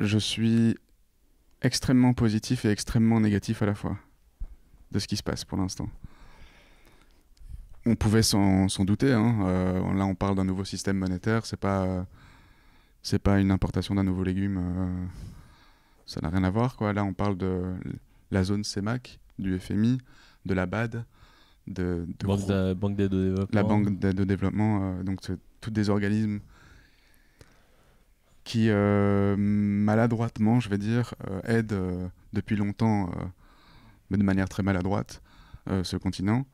je suis extrêmement positif et extrêmement négatif à la fois de ce qui se passe pour l'instant. On pouvait s'en douter, hein. Là, on parle d'un nouveau système monétaire. C'est pas une importation d'un nouveau légume. Ça n'a rien à voir, quoi. Là, on parle de la zone CEMAC, du FMI, de la BAD, banque d'aide au développement. La banque d'aide au développement. Donc, c'est tous des organismes qui, maladroitement, je vais dire, aident depuis longtemps, mais de manière très maladroite, ce continent.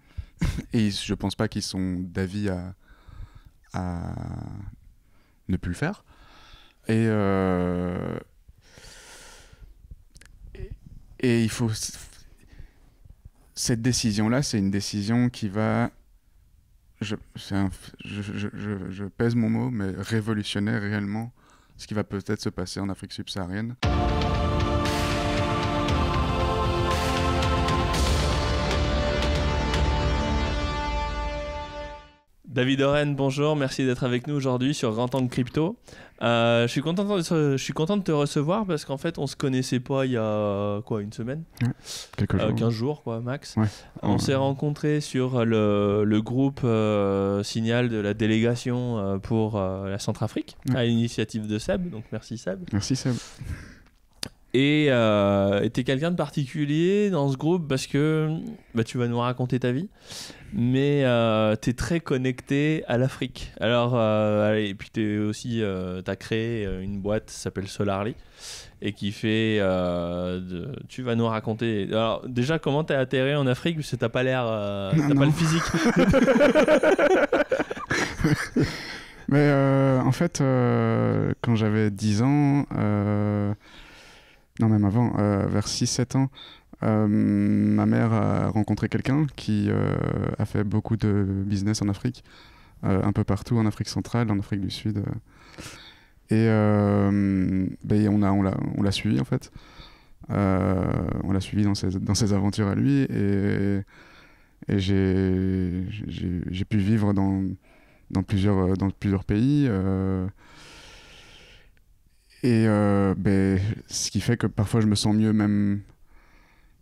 Et je pense pas qu'ils sont d'avis à ne plus le faire. Et il faut... Cette décision-là, c'est une décision qui va... Je pèse mon mot, mais révolutionner réellement ce qui va peut-être se passer en Afrique subsaharienne. David Oren, bonjour, merci d'être avec nous aujourd'hui sur Grand Angle Crypto. Je suis content de te recevoir parce qu'en fait, on ne se connaissait pas il y a quoi, une semaine, ouais, quelques jours. 15 jours, quoi, max. Ouais. On s'est rencontrés sur le groupe Signal de la délégation pour la Centrafrique, ouais, à l'initiative de Seb, donc merci Seb. Merci Seb. Et t'es quelqu'un de particulier dans ce groupe parce que bah, tu vas nous raconter ta vie, mais t'es très connecté à l'Afrique. Alors, et puis t'es aussi, t'as créé une boîte qui s'appelle Solarly et qui fait. Tu vas nous raconter. Alors, déjà, comment t'es atterri en Afrique parce que t'as pas l'air. T'as pas le physique. Mais en fait, quand j'avais 10 ans. Non, même avant, vers 6-7 ans, ma mère a rencontré quelqu'un qui a fait beaucoup de business en Afrique, un peu partout, en Afrique centrale, en Afrique du Sud. Et on l'a suivi, en fait. On l'a suivi dans ses aventures à lui. Et j'ai pu vivre dans plusieurs pays. Ce qui fait que parfois je me sens mieux même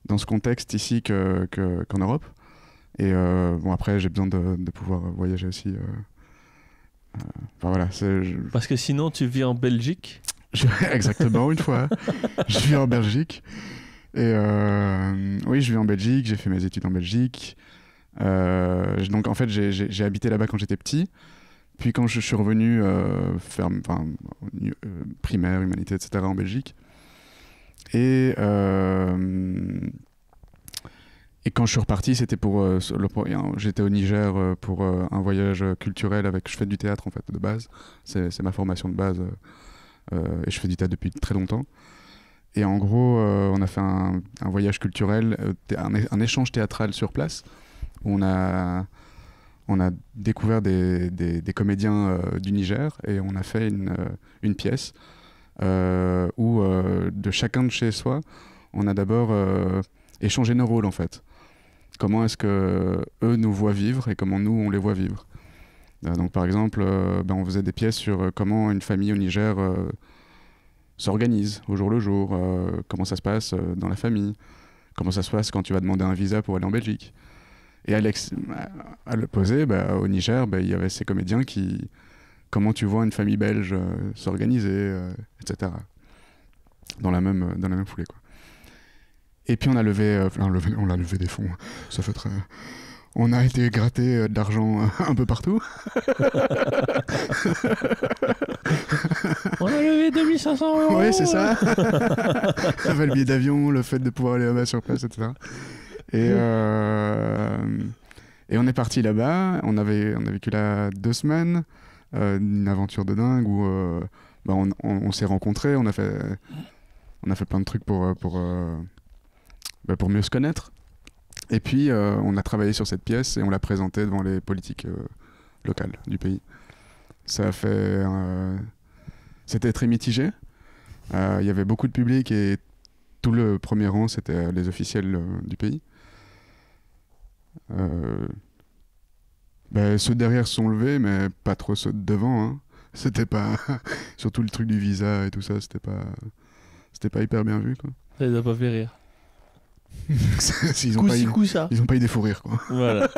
dans ce contexte ici qu'en Europe. Et bon, après j'ai besoin de pouvoir voyager aussi. Enfin voilà, parce que sinon tu vis en Belgique. Exactement, une fois. Je vis en Belgique. Et oui, je vis en Belgique, j'ai fait mes études en Belgique. Donc en fait j'ai habité là-bas quand j'étais petit. Puis quand je suis revenu primaire, humanité, etc. en Belgique. Et quand je suis reparti, c'était pour... j'étais au Niger pour un voyage culturel avec... Je fais du théâtre en fait de base. C'est ma formation de base. Et je fais du théâtre depuis très longtemps. Et en gros, on a fait un voyage culturel, un échange théâtral sur place. Où on a découvert des comédiens du Niger et on a fait une pièce où de chacun de chez soi, on a d'abord échangé nos rôles en fait. Comment est-ce que eux nous voient vivre et comment nous on les voit vivre. Donc par exemple, on faisait des pièces sur comment une famille au Niger s'organise au jour le jour, comment ça se passe dans la famille, comment ça se passe quand tu vas demander un visa pour aller en Belgique. Et à l'opposé, au Niger, il y avait ces comédiens qui... Comment tu vois une famille belge s'organiser, etc. Dans la même foulée, quoi. Et puis on a levé... on a levé des fonds. Ça fait très... On a été gratté de l'argent un peu partout. On a levé 2500 €. Oui, c'est ça. Le billet d'avion, le fait de pouvoir aller là-bas sur place, etc. Et on est parti là-bas, on a vécu là 2 semaines, une aventure de dingue où on s'est rencontrés, on a fait plein de trucs pour mieux se connaître. Et puis on a travaillé sur cette pièce et on l'a présentée devant les politiques locales du pays. Ça a fait... c'était très mitigé, il y avait beaucoup de public et tout le premier rang c'était les officiels du pays. Ceux derrière se sont levés, mais pas trop ceux de devant, hein. C'était pas surtout le truc du visa et tout ça, c'était pas C'était pas hyper bien vu, quoi. Ça les a pas fait rire. Ils ont pas eu des fous rires, quoi. Voilà.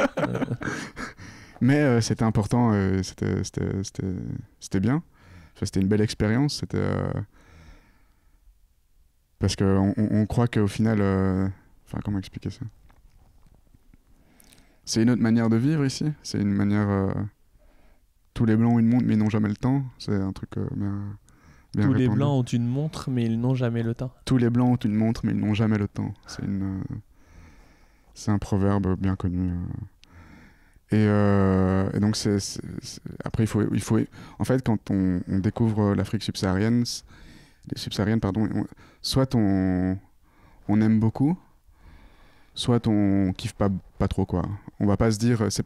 Mais c'était important, c'était bien. Enfin, c'était une belle expérience. C'était parce qu'on croit qu'au final, enfin, comment expliquer ça? C'est une autre manière de vivre ici. C'est une manière. Tous les blancs ont une montre mais ils n'ont jamais le temps. C'est un truc bien répandu. Les blancs ont une montre mais ils n'ont jamais le temps. Tous les blancs ont une montre mais ils n'ont jamais le temps. C'est un proverbe bien connu. Et donc après il faut en fait quand on découvre l'Afrique subsaharienne, pardon, soit on aime beaucoup, soit on kiffe pas trop, quoi. On va pas se dire, c'est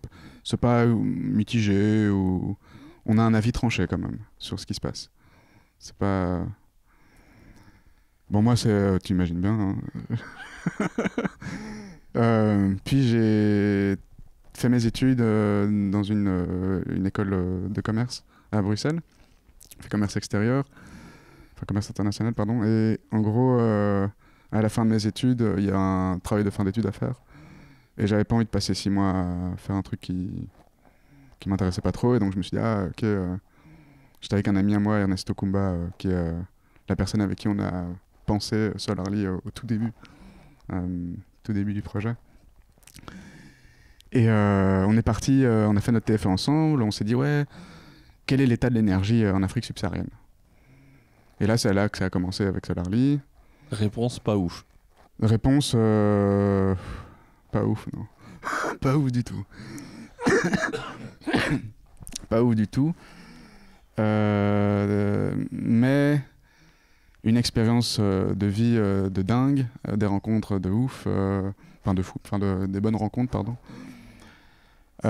pas mitigé, ou on a un avis tranché quand même sur ce qui se passe. C'est pas bon, moi c'est, tu imagines bien, hein. Puis j'ai fait mes études dans une école de commerce à Bruxelles. J'ai fait commerce extérieur, enfin commerce international, pardon. Et en gros, à la fin de mes études, il y a un travail de fin d'études à faire. Et j'avais pas envie de passer 6 mois à faire un truc qui m'intéressait pas trop. Et donc je me suis dit, ah ok, j'étais avec un ami à moi, Ernesto Kumba, qui est la personne avec qui on a pensé Solarly au tout début du projet. Et on est parti, on a fait notre TFE ensemble, on s'est dit, ouais, quel est l'état de l'énergie en Afrique subsaharienne? Et là, c'est là que ça a commencé avec Solarly. Réponse pas ouf. Réponse pas ouf, non. Pas ouf du tout. Pas ouf du tout. Mais une expérience de vie de dingue, des rencontres de ouf, enfin de fou, enfin des bonnes rencontres, pardon. On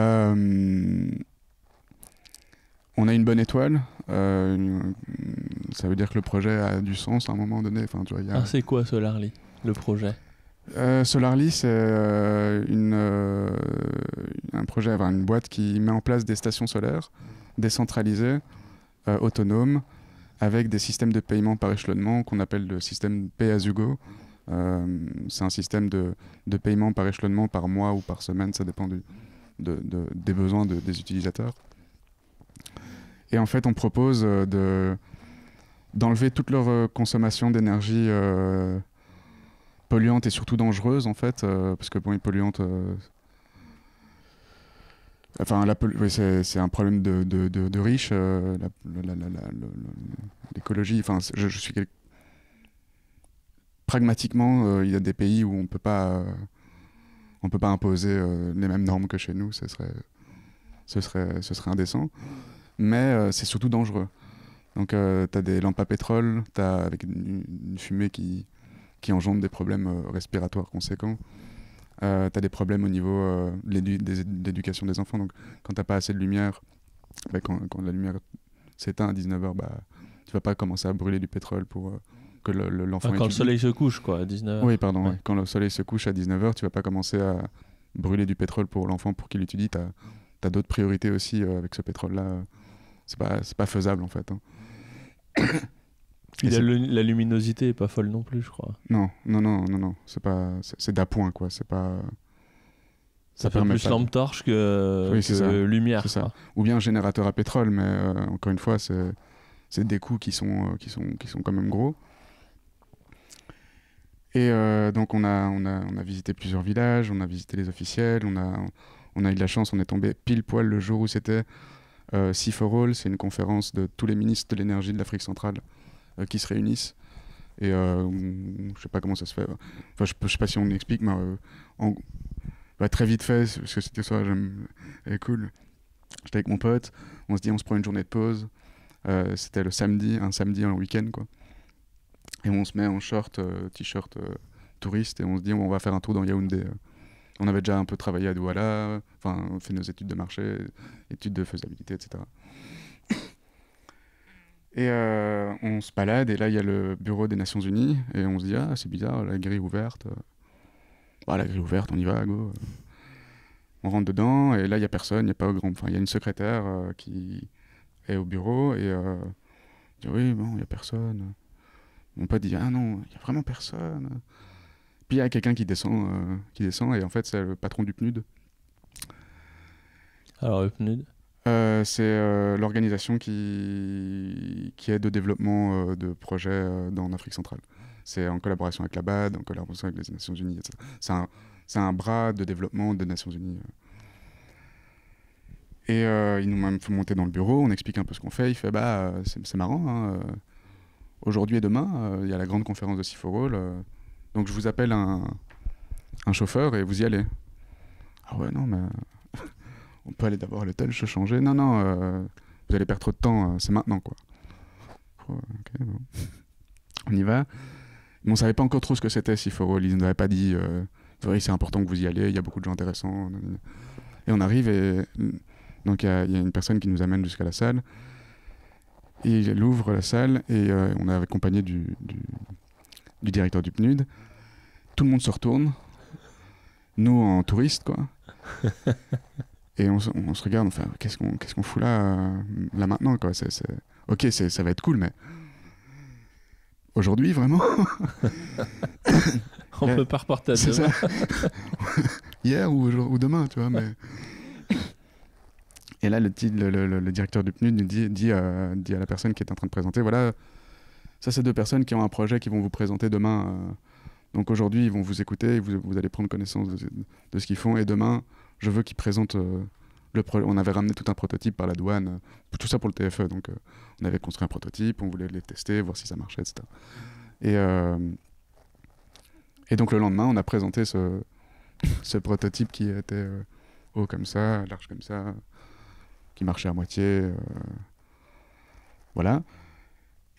a une bonne étoile, ça veut dire que le projet a du sens à un moment donné. Enfin, tu vois, y a... Ah, c'est quoi Solarly, le projet? Solarly, c'est un projet, enfin, une boîte qui met en place des stations solaires décentralisées, autonomes, avec des systèmes de paiement par échelonnement qu'on appelle le système PASUGO. C'est un système de paiement par échelonnement par mois ou par semaine, ça dépend des besoins des utilisateurs. Et en fait, on propose d'enlever toute leur consommation d'énergie polluante et surtout dangereuse, en fait, parce que bon, les polluantes... Enfin, oui, c'est un problème de riches, l'écologie... Enfin, je suis... Pragmatiquement, il y a des pays où on peut pas imposer les mêmes normes que chez nous, ce serait indécent. Mais c'est surtout dangereux. Donc tu as des lampes à pétrole, avec une fumée qui engendre des problèmes respiratoires conséquents. Tu as des problèmes au niveau de l'éducation des enfants. Donc quand tu n'as pas assez de lumière, bah, quand la lumière s'éteint à 19 h, bah, tu ne vas pas commencer à brûler du pétrole pour que l'enfant... Enfin, quand le soleil se couche, quoi, à 19 h. Oui, pardon. Ouais. Ouais. Quand le soleil se couche à 19 h, tu ne vas pas commencer à brûler du pétrole pour l'enfant pour qu'il étudie. Tu as d'autres priorités aussi avec ce pétrole-là. C'est pas faisable, en fait, hein. La luminosité est pas folle non plus, je crois. Non, c'est d'appoint, quoi. C'est pas... Ça fait plus lampe torche que, oui, que lumière, quoi. Ça. Ou bien générateur à pétrole, mais encore une fois, c'est des coûts qui sont quand même gros. Et donc on a visité plusieurs villages, on a visité les officiels, on a eu de la chance, on est tombé pile poil le jour où c'était... C4ALL, c'est une conférence de tous les ministres de l'énergie de l'Afrique centrale qui se réunissent. Et je sais pas comment ça se fait. Enfin, je sais pas si on explique, mais très vite fait, parce que c'était ça, et cool. J'étais avec mon pote, on se dit on se prend une journée de pause. C'était le samedi, un samedi, un week-end, quoi. Et on se met en short, t-shirt touriste, et on se dit on va faire un tour dans Yaoundé. On avait déjà un peu travaillé à Douala, enfin, on fait nos études de marché, études de faisabilité, etc. Et on se balade, et là, il y a le bureau des Nations Unies, et on se dit, ah, c'est bizarre, la grille ouverte. Bah, la grille ouverte, on y va, go. On rentre dedans, et là, il n'y a personne, il n'y a pas grand... Enfin, il y a une secrétaire qui est au bureau, et on dit, oui, bon, il n'y a personne. Mon pote dit « Ah non, il n'y a vraiment personne ». Puis il y a quelqu'un qui descend et en fait c'est le patron du PNUD. Alors le PNUD c'est l'organisation qui aide au développement de projets dans Afrique centrale. C'est en collaboration avec la BAD, en collaboration avec les Nations Unies, etc. C'est un bras de développement des Nations Unies. Et ils nous font monter dans le bureau, on explique un peu ce qu'on fait. Il fait « bah c'est marrant, hein, aujourd'hui et demain, il y a la grande conférence de CIFOROL. Donc je vous appelle un chauffeur et vous y allez. » Ah ouais, non, mais on peut aller d'abord à l'hôtel, se changer. Non, non, vous allez perdre trop de temps, c'est maintenant, quoi. Oh, okay, bon. On y va. Mais on ne savait pas encore trop ce que c'était, CIFOROL. Ils ne nous avaient pas dit, oui, c'est important que vous y allez, il y a beaucoup de gens intéressants. Et on arrive, et donc il y a une personne qui nous amène jusqu'à la salle. Et il ouvre la salle, et on est accompagné du directeur du PNUD. Tout le monde se retourne, nous en touristes, quoi. Et on se regarde, on fait qu'est-ce qu'on fout là maintenant, quoi. Ok, ça va être cool, mais aujourd'hui vraiment. On là, peut pas reporter à demain. Hier ou demain, tu vois. Mais... Et là, le directeur du PNUD nous dit à la personne qui est en train de présenter, voilà. Ça, c'est deux personnes qui ont un projet qui vont vous présenter demain. Donc aujourd'hui, ils vont vous écouter et vous allez prendre connaissance de ce qu'ils font. Et demain, je veux qu'ils présentent le projet. On avait ramené tout un prototype par la douane, tout ça pour le TFE. Donc on avait construit un prototype, on voulait les tester, voir si ça marchait, etc. Et donc le lendemain, on a présenté ce prototype qui était haut comme ça, large comme ça, qui marchait à moitié. Voilà.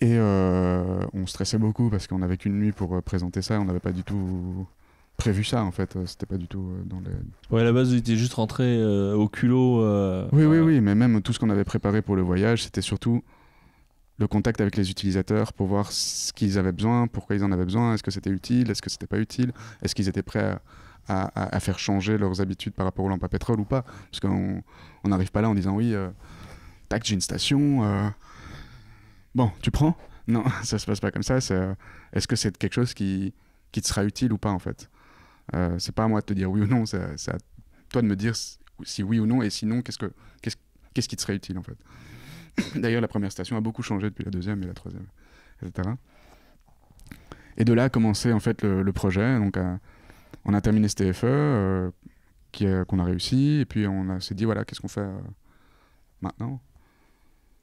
Et on stressait beaucoup parce qu'on avait qu'une nuit pour présenter ça. On n'avait pas du tout prévu ça, en fait. C'était pas du tout dans les... Ouais, à la base, vous étiez juste rentré au culot. Oui, mais même tout ce qu'on avait préparé pour le voyage, c'était surtout le contact avec les utilisateurs pour voir ce qu'ils avaient besoin, pourquoi ils en avaient besoin, est-ce que c'était utile, est-ce que c'était pas utile, est-ce qu'ils étaient prêts à faire changer leurs habitudes par rapport aux lampes à pétrole ou pas. Parce qu'on n'arrive pas là en disant « oui, tac, j'ai une station ». Bon, tu prends? Non, ça se passe pas comme ça. Est-ce que c'est quelque chose qui te sera utile ou pas, en fait? C'est pas à moi de te dire oui ou non, c'est à toi de me dire si oui ou non, et sinon, qu'est-ce qui te serait utile, en fait? D'ailleurs, la première station a beaucoup changé depuis la deuxième et la troisième, etc. Et de là a commencé, en fait, le projet. Donc, on a terminé ce TFE qu'on a réussi, et puis on s'est dit, voilà, qu'est-ce qu'on fait maintenant?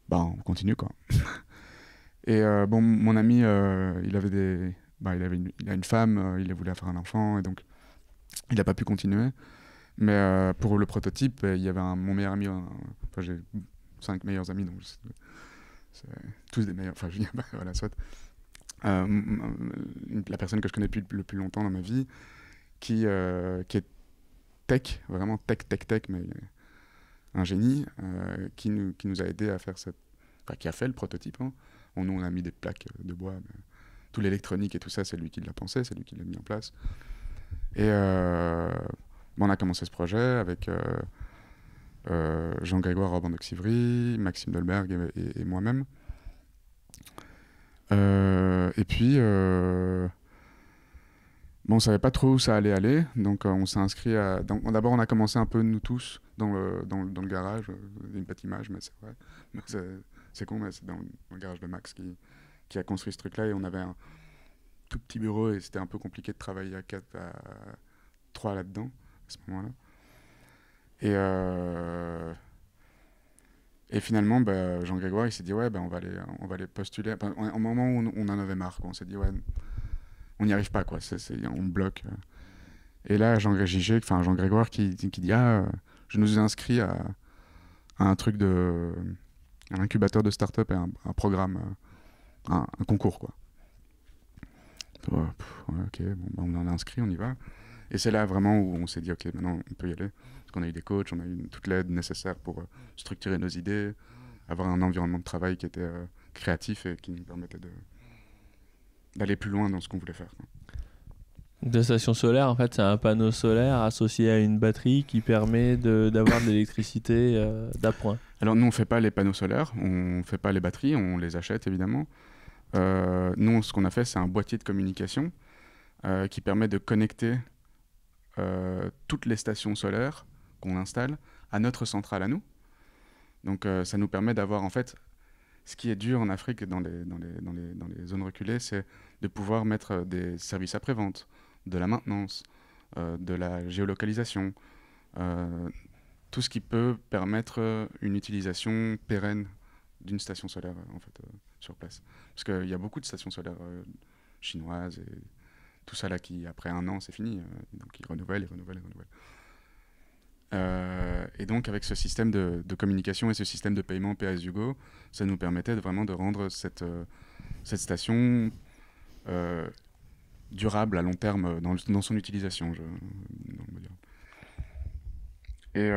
Bah, on continue, quoi. Et bon, mon ami, il a une femme, il voulait faire un enfant, et donc il n'a pas pu continuer. Mais pour le prototype, il y avait mon meilleur ami, enfin j'ai 5 meilleurs amis, donc c'est tous des meilleurs, enfin je dis, bah, voilà, soit. La personne que je connais le plus longtemps dans ma vie, qui est tech, vraiment tech, mais un génie, qui nous a aidé à faire enfin qui a fait le prototype, hein. Nous, on a mis des plaques de bois. Mais tout l'électronique et tout ça, c'est lui qui l'a pensé, c'est lui qui l'a mis en place. Et on a commencé ce projet avec Jean-Grégoire Orban d'Oxivry, Maxime Dolberg et moi-même. Et puis, on ne savait pas trop où ça allait aller. Donc, on s'est inscrit à... D'abord, on a commencé un peu, nous tous, dans le garage. Une petite image, mais c'est vrai. Mais c'est con, mais c'est dans le garage de Max qui a construit ce truc-là. Et on avait un tout petit bureau et c'était un peu compliqué de travailler à 3 là-dedans, à ce moment-là. Et finalement, bah, Jean-Grégoire, il s'est dit « Ouais, bah, on va aller postuler. » Enfin, au moment où on en avait marre, quoi, on s'est dit « Ouais, on n'y arrive pas, quoi. On bloque. » Et là, Jean-Grégoire qui dit « Ah, je nous ai inscrit à un truc de... » un incubateur de start-up et un programme, un concours, quoi. Oh, ouais, ok, bon, bah on en a inscrit, on y va. Et c'est là vraiment où on s'est dit, ok, maintenant on peut y aller. Parce qu'on a eu des coachs, on a eu toute l'aide nécessaire pour structurer nos idées, avoir un environnement de travail qui était créatif et qui nous permettait d'aller plus loin dans ce qu'on voulait faire, quoi. Deux stations solaires, en fait, c'est un panneau solaire associé à une batterie qui permet d'avoir de l'électricité d'appoint. Alors nous, on ne fait pas les panneaux solaires, on ne fait pas les batteries, on les achète évidemment. Nous, ce qu'on a fait, c'est un boîtier de communication qui permet de connecter toutes les stations solaires qu'on installe à notre centrale à nous. Donc ça nous permet d'avoir, en fait, ce qui est dur en Afrique dans les zones reculées, c'est de pouvoir mettre des services après-vente, de la maintenance, de la géolocalisation, tout ce qui peut permettre une utilisation pérenne d'une station solaire en fait, sur place. Parce qu'il y a beaucoup de stations solaires chinoises et tout ça là qui, après un an, c'est fini. Donc ils renouvellent, ils renouvellent, ils renouvellent. Et donc avec ce système de communication et ce système de paiement PASUGO, ça nous permettait vraiment de rendre cette station durable à long terme dans son utilisation. Et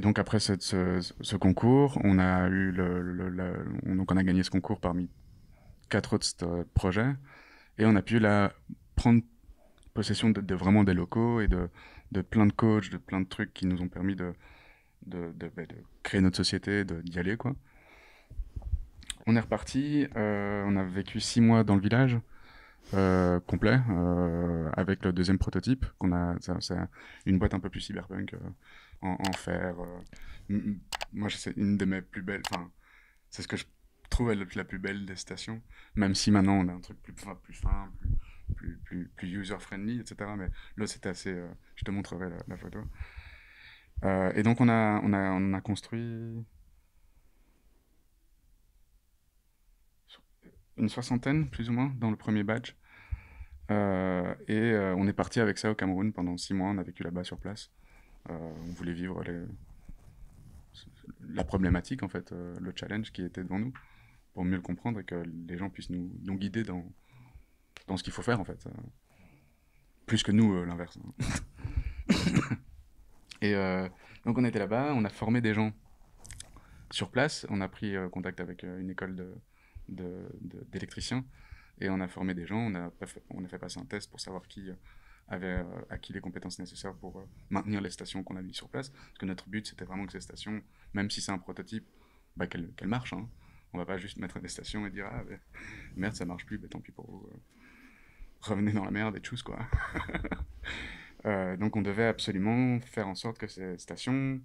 donc après ce concours, on a eu donc on a gagné ce concours parmi 4 autres projets, et on a pu là prendre possession de vraiment des locaux et de plein de coachs, de plein de trucs qui nous ont permis de créer notre société, d'y aller, quoi. On est reparti, on a vécu 6 mois dans le village, complet, avec le deuxième prototype, qu'on a, c'est une boîte un peu plus cyberpunk, en fer. Moi, c'est une de mes plus belles, enfin, c'est ce que je trouve la plus belle des stations, même si maintenant on a un truc plus fin, plus user-friendly, etc. Mais là, c'était assez... je te montrerai la photo. Et donc, on a construit une 60aine, plus ou moins, dans le premier badge. On est parti avec ça au Cameroun pendant 6 mois. On a vécu là-bas sur place. On voulait vivre la problématique, en fait, le challenge qui était devant nous, pour mieux le comprendre et que les gens puissent nous guider dans ce qu'il faut faire, en fait. Plus que nous, l'inverse. Et donc on était là-bas, on a formé des gens sur place, on a pris contact avec une école d'électriciens, et on a formé des gens, on a fait passer un test pour savoir qui avait acquis les compétences nécessaires pour maintenir les stations qu'on a mises sur place, parce que notre but, c'était vraiment que ces stations, même si c'est un prototype, bah, qu'elles marchent, hein. On va pas juste mettre des stations et dire « Ah, bah, merde, ça marche plus, bah, tant pis pour vous. Revenez dans la merde et tchuss, quoi. » Donc, on devait absolument faire en sorte que ces stations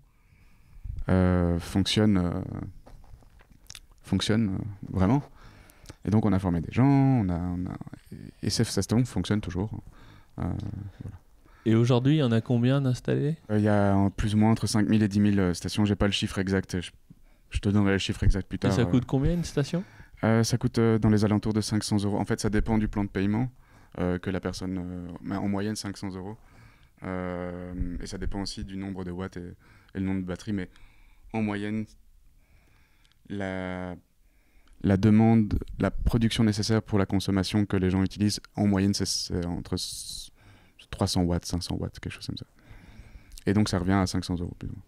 fonctionnent vraiment. Et donc, on a formé des gens, et ces stations fonctionnent toujours. Voilà. Et aujourd'hui, il y en a combien d'installés ? Il y a plus ou moins entre 5 000 et 10 000 stations. J'ai pas le chiffre exact. Je te donnerai le chiffre exact plus tard. Et ça coûte combien une station ? Ça coûte dans les alentours de 500 €. En fait, ça dépend du plan de paiement que la personne... en moyenne, 500 €. Et ça dépend aussi du nombre de watts et le nombre de batteries. Mais en moyenne, la demande, la production nécessaire pour la consommation que les gens utilisent, en moyenne, c'est entre 300 watts, 500 watts, quelque chose comme ça. Et donc, ça revient à 500 € plus ou moins.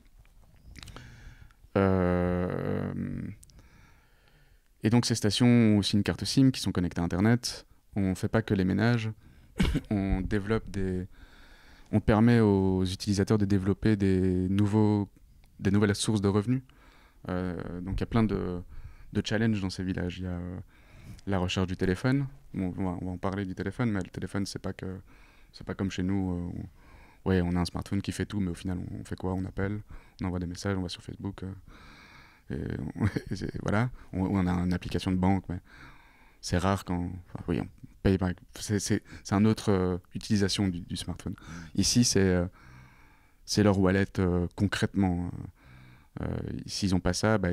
Et donc ces stations ont aussi une carte SIM qui sont connectées à internet. On ne fait pas que les ménages, on développe on permet aux utilisateurs de développer des nouvelles sources de revenus. Donc il y a plein de challenges dans ces villages. Il y a la recherche du téléphone. Bon, on va en parler du téléphone, mais le téléphone, c'est pas comme chez nous. Ouais, on a un smartphone qui fait tout, mais au final, on fait quoi? On appelle, on envoie des messages, on va sur Facebook. Voilà. On a une application de banque, mais c'est rare quand... Enfin, oui, on paye. C'est une autre utilisation du smartphone. Ici, c'est leur wallet concrètement. S'ils n'ont pas ça, bah,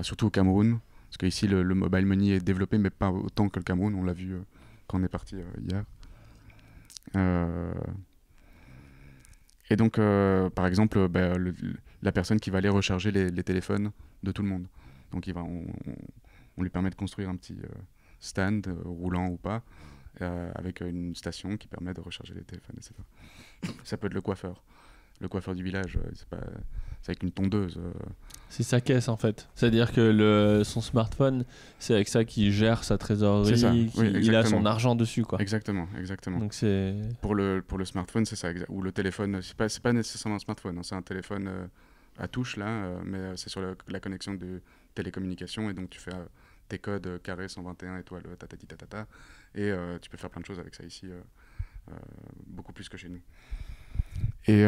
surtout au Cameroun, parce qu'ici, le mobile money est développé, mais pas autant que le Cameroun. On l'a vu quand on est parti hier. Et donc par exemple bah, la personne qui va aller recharger les téléphones de tout le monde, donc on lui permet de construire un petit stand roulant ou pas avec une station qui permet de recharger les téléphones, etc. Ça peut être le coiffeur du village, c'est avec une tondeuse. C'est sa caisse en fait, c'est-à-dire que son smartphone, c'est avec ça qu'il gère sa trésorerie, il a son argent dessus, quoi. Exactement, exactement. Donc pour le smartphone, c'est ça, ou le téléphone, c'est pas nécessairement un smartphone, hein. C'est un téléphone à touche là, mais c'est sur la connexion du télécommunications, et donc tu fais tes codes carré 121 étoiles tatati tatata, et tu peux faire plein de choses avec ça ici, beaucoup plus que chez nous. Et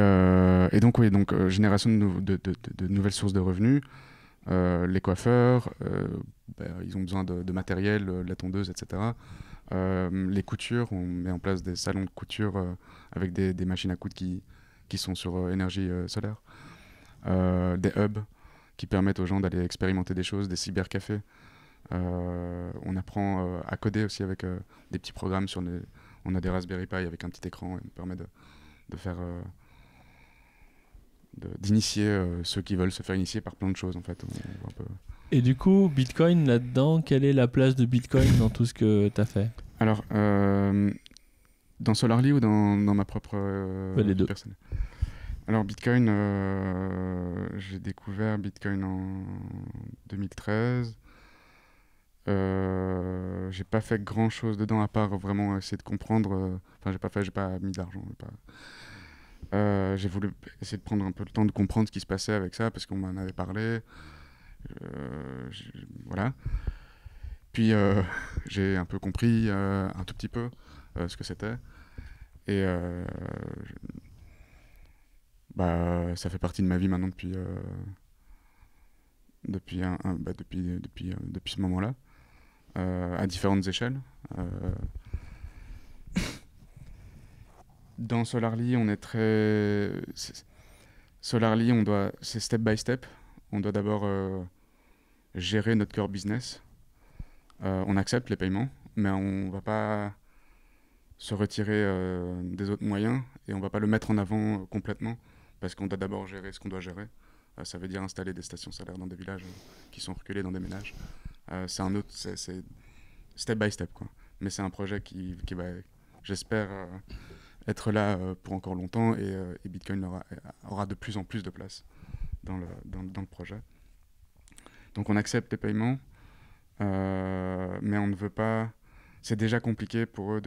donc oui, donc génération de nouvelles sources de revenus. Les coiffeurs, ils ont besoin de matériel, la tondeuse, etc. Les coutures, on met en place des salons de couture avec des machines à coudre qui sont sur énergie solaire. Des hubs qui permettent aux gens d'aller expérimenter des choses, des cybercafés. On apprend à coder aussi avec des petits programmes. On a des Raspberry Pi avec un petit écran et on permet de faire... d'initier ceux qui veulent se faire initier par plein de choses en fait. On un peu... Et du coup, Bitcoin là-dedans, quelle est la place de Bitcoin dans tout ce que tu as fait? Alors, dans Solarly ou dans ma propre les deux. Personne. Alors Bitcoin, j'ai découvert Bitcoin en 2013. J'ai pas fait grand chose dedans à part vraiment essayer de comprendre. Enfin, j'ai pas mis d'argent. J'ai voulu essayer de prendre un peu le temps de comprendre ce qui se passait avec ça parce qu'on m'en avait parlé, voilà. Puis j'ai un peu compris un tout petit peu ce que c'était, et bah, ça fait partie de ma vie maintenant depuis ce moment-là, à différentes échelles. Dans Solarly, on est très... Solarly, c'est step by step. On doit d'abord gérer notre core business. On accepte les paiements, mais on va pas se retirer des autres moyens et on va pas le mettre en avant complètement parce qu'on doit d'abord gérer ce qu'on doit gérer. Ça veut dire installer des stations solaires dans des villages qui sont reculés dans des ménages. C'est step by step, quoi. Mais c'est un projet qui va, j'espère... être là pour encore longtemps, et Bitcoin aura de plus en plus de place dans le projet. Donc on accepte les paiements, mais on ne veut pas... C'est déjà compliqué pour eux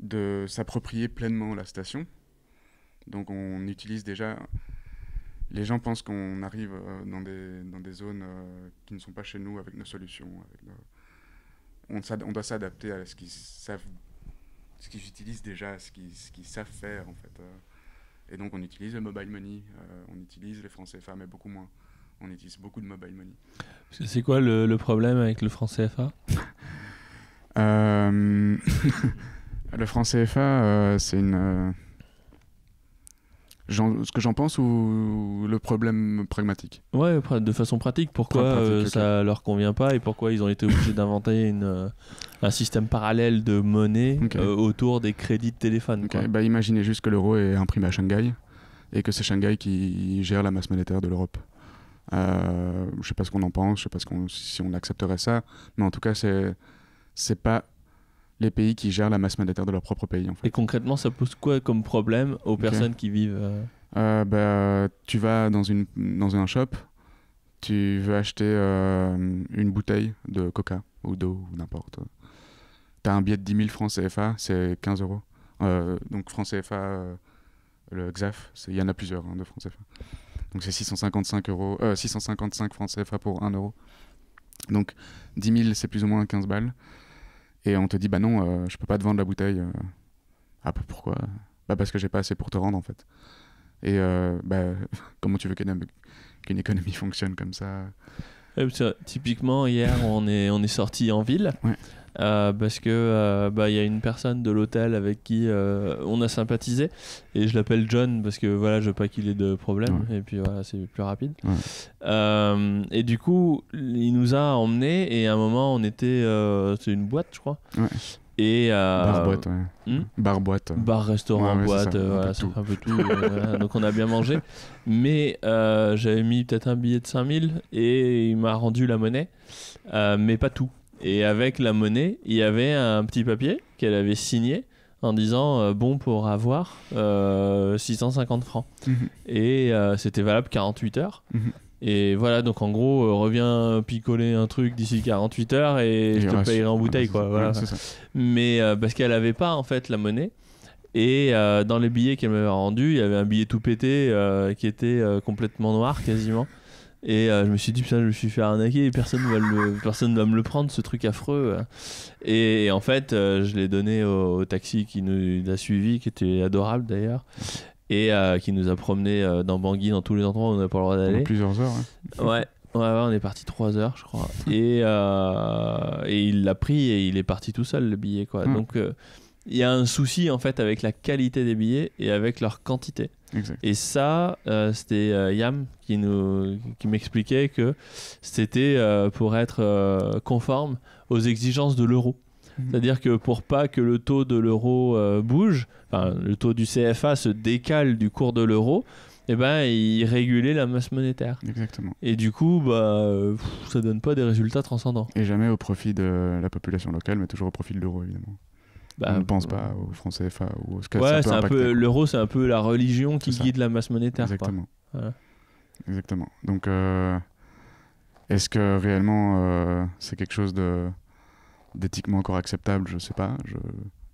de s'approprier pleinement la station. Donc on utilise déjà... Les gens pensent qu'on arrive dans des zones qui ne sont pas chez nous avec nos solutions. On doit s'adapter à ce qu'ils savent, ce qu'ils utilisent déjà, ce qu'ils savent faire en fait. Et donc on utilise le mobile money, on utilise les francs CFA, mais beaucoup moins. On utilise beaucoup de mobile money. C'est quoi le problème avec le franc CFA? Le franc CFA, c'est une... ce que j'en pense ou le problème pragmatique? Ouais, de façon pratique, pourquoi ça leur convient pas et pourquoi ils ont été obligés d'inventer un système parallèle de monnaie autour des crédits de téléphone. Okay. Bah, imaginez juste que l'euro est imprimé à Shanghai et que c'est Shanghai qui gère la masse monétaire de l'Europe. Je sais pas ce qu'on en pense, je sais pas si on accepterait ça, mais en tout cas c'est pas les pays qui gèrent la masse monétaire de leur propre pays. En fait. Et concrètement, ça pose quoi comme problème aux personnes qui vivent bah, tu vas dans un shop, tu veux acheter une bouteille de coca ou d'eau ou n'importe. Tu as un billet de 10 000 francs CFA, c'est 15 euros. Donc francs CFA, le XAF, il y en a plusieurs de francs CFA. Donc c'est 655 francs CFA pour 1 euro. Donc 10 000, c'est plus ou moins 15 balles. Et on te dit, bah non, je peux pas te vendre la bouteille. Ah, bah pourquoi? Bah parce que j'ai pas assez pour te rendre, en fait. Et bah, comment tu veux qu'une économie fonctionne comme ça? Typiquement, hier, on est sorti en ville. Ouais. Parce que bah, y a une personne de l'hôtel avec qui on a sympathisé, et je l'appelle John parce que voilà, je veux pas qu'il ait de problème, et puis voilà, c'est plus rapide. Et du coup il nous a emmenés, et à un moment on était c'est une boîte je crois, et bar-boîte, bar-boîte, bar-restaurant, boîte, voilà, ça fait un peu tout. Donc on a bien mangé, mais j'avais mis peut-être un billet de 5000 et il m'a rendu la monnaie, mais pas tout. Et avec la monnaie, il y avait un petit papier qu'elle avait signé en disant bon pour avoir 650 francs. Et c'était valable 48 heures. Et voilà, donc en gros, reviens picoler un truc d'ici 48 heures et je te payerai en bouteille. Quoi, voilà. Mais parce qu'elle n'avait pas en fait la monnaie. Et dans les billets qu'elle m'avait rendus, il y avait un billet tout pété qui était complètement noir quasiment. Et je me suis dit, putain, je me suis fait arnaquer et personne ne va me le prendre, ce truc affreux. Et en fait, je l'ai donné au taxi qui nous a suivis, qui était adorable d'ailleurs, et qui nous a promenés dans Bangui, dans tous les endroits où on n'a pas le droit d'aller. Plusieurs heures. Hein. Ouais. Ouais, on est parti 3 heures, je crois. Et il l'a pris et il est parti tout seul, le billet, quoi. Mmh. Donc, il y a un souci, en fait, avec la qualité des billets et avec leur quantité. Exact. Et ça, c'était Yam qui m'expliquait que c'était pour être conforme aux exigences de l'euro. C'est-à-dire que pour pas que le taux de l'euro bouge, enfin, le taux du CFA se décale du cours de l'euro, eh ben, il régulait la masse monétaire. Exactement. Et du coup, ça donne pas des résultats transcendants. Et jamais au profit de la population locale, mais toujours au profit de l'euro, évidemment. Bah, on ne pense pas au franc CFA ou au... Ouais, c'est un peu l'euro, c'est un peu la religion qui guide la masse monétaire. Exactement. Voilà. Exactement. Donc, est-ce que réellement c'est quelque chose d'éthiquement encore acceptable? Je sais pas.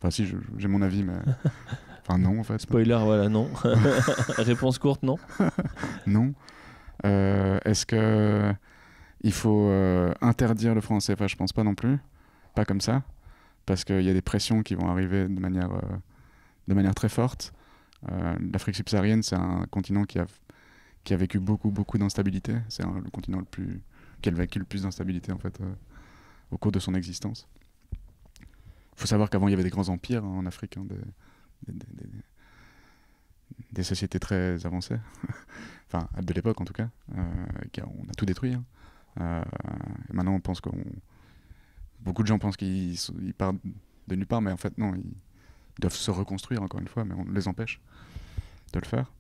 Enfin, si, j'ai mon avis, mais. Enfin, non, en fait. Spoiler, voilà, non. Réponse courte, non. Non. Est-ce qu'il faut interdire le franc CFA? Je pense pas non plus. Pas comme ça. Parce qu'il y a des pressions qui vont arriver de manière très forte. L'Afrique subsaharienne, c'est un continent qui a vécu beaucoup d'instabilité. C'est le continent qui a vécu le plus d'instabilité, en fait, au cours de son existence. Il faut savoir qu'avant, il y avait des grands empires, hein, en Afrique, hein, des sociétés très avancées, enfin de l'époque en tout cas, on a tout détruit, hein. Et maintenant on pense beaucoup de gens pensent qu'ils partent de nulle part, mais en fait non, ils doivent se reconstruire encore une fois, mais on les empêche de le faire.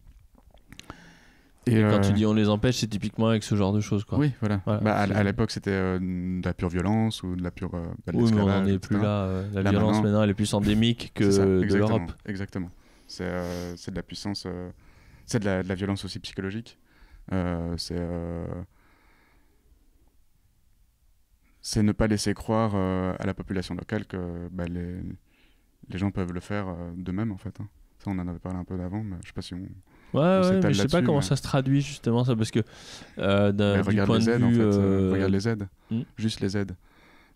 Et quand tu dis on les empêche, c'est typiquement avec ce genre de choses, quoi. Oui, voilà. Bah, à l'époque, c'était de la pure violence ou de la pure. Oui, mais on n'en est plus là. La violence, maintenant, elle est plus endémique que de l'Europe. Exactement. C'est de la puissance. C'est de la violence aussi psychologique. C'est ne pas laisser croire à la population locale que bah, les gens peuvent le faire d'eux-mêmes, en fait. Hein. Ça, on en avait parlé un peu avant, mais je sais pas si on. Ouais, mais je sais pas comment ça se traduit justement ça, parce que du point de vue... En fait, regarde les aides, juste les aides.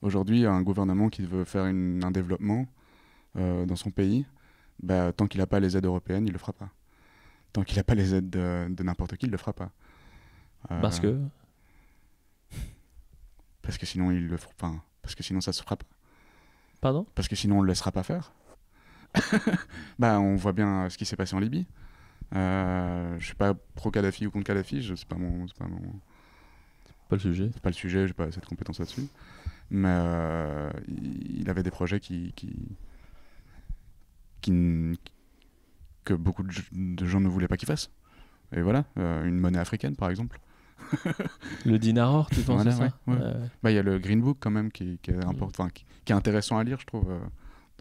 Aujourd'hui, il y a un gouvernement qui veut faire un développement dans son pays, bah, tant qu'il n'a pas les aides européennes, il le fera pas. Tant qu'il n'a pas les aides de n'importe qui, il le fera pas. Parce que sinon, il le fera pas. Parce que sinon, ça se fera pas. Pardon? Parce que sinon, on le laissera pas faire. Bah, on voit bien ce qui s'est passé en Libye. Je suis pas pro Kadhafi ou contre Kadhafi, c'est pas le sujet. C'est pas le sujet, j'ai pas cette compétence là-dessus. Mais il avait des projets que beaucoup de gens ne voulaient pas qu'il fasse. Et voilà, une monnaie africaine par exemple. Le dinar or, tu penses, voilà, ça? Ouais, ouais. Bah, y a le Green Book quand même qui est intéressant à lire, je trouve.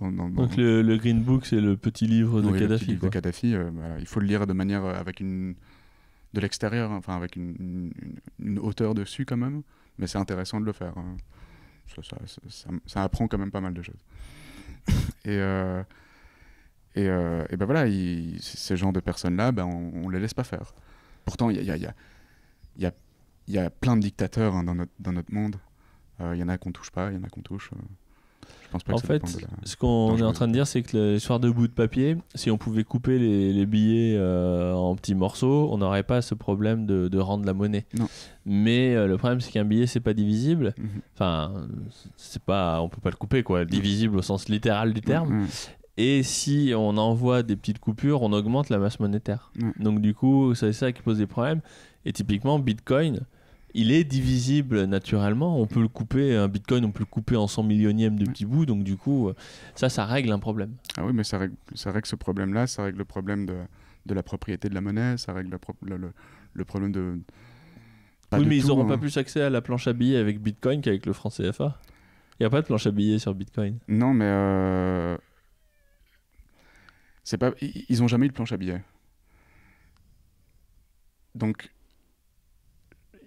Donc le Green Book, c'est le petit livre de Kadhafi. Le livre de Kadhafi, il faut le lire de manière avec de l'extérieur, enfin avec une hauteur dessus quand même, mais c'est intéressant de le faire. Ça apprend quand même pas mal de choses. Et ben voilà, ces genres de personnes-là, ben on les laisse pas faire. Pourtant, il y a plein de dictateurs, hein, dans notre monde. Il y en a qu'on touche pas, il y en a qu'on touche. Je pense pas en fait, ce qu'on est en train de dire, c'est que l'histoire de bout de papier, si on pouvait couper les billets en petits morceaux, on n'aurait pas ce problème de rendre la monnaie. Non. Mais le problème, c'est qu'un billet, c'est pas divisible. Mm-hmm. Enfin, c'est pas, on peut pas le couper, quoi. Divisible au sens littéral du terme. Mm-hmm. Et si on envoie des petites coupures, on augmente la masse monétaire. Mm-hmm. Donc du coup, c'est ça qui pose des problèmes. Et typiquement, Bitcoin. Il est divisible naturellement, on peut le couper, un bitcoin, on peut le couper en 100 millionième de petits bouts, donc du coup, ça règle un problème. Ah oui, mais ça règle ce problème-là, ça règle le problème de la propriété de la monnaie, ça règle le problème de... Pas oui, mais ils n'auront pas plus accès à la planche à billets avec bitcoin qu'avec le franc CFA. Il n'y a pas de planche à billets sur bitcoin. Non, mais... C'est pas... Ils n'ont jamais eu de planche à billets. Donc...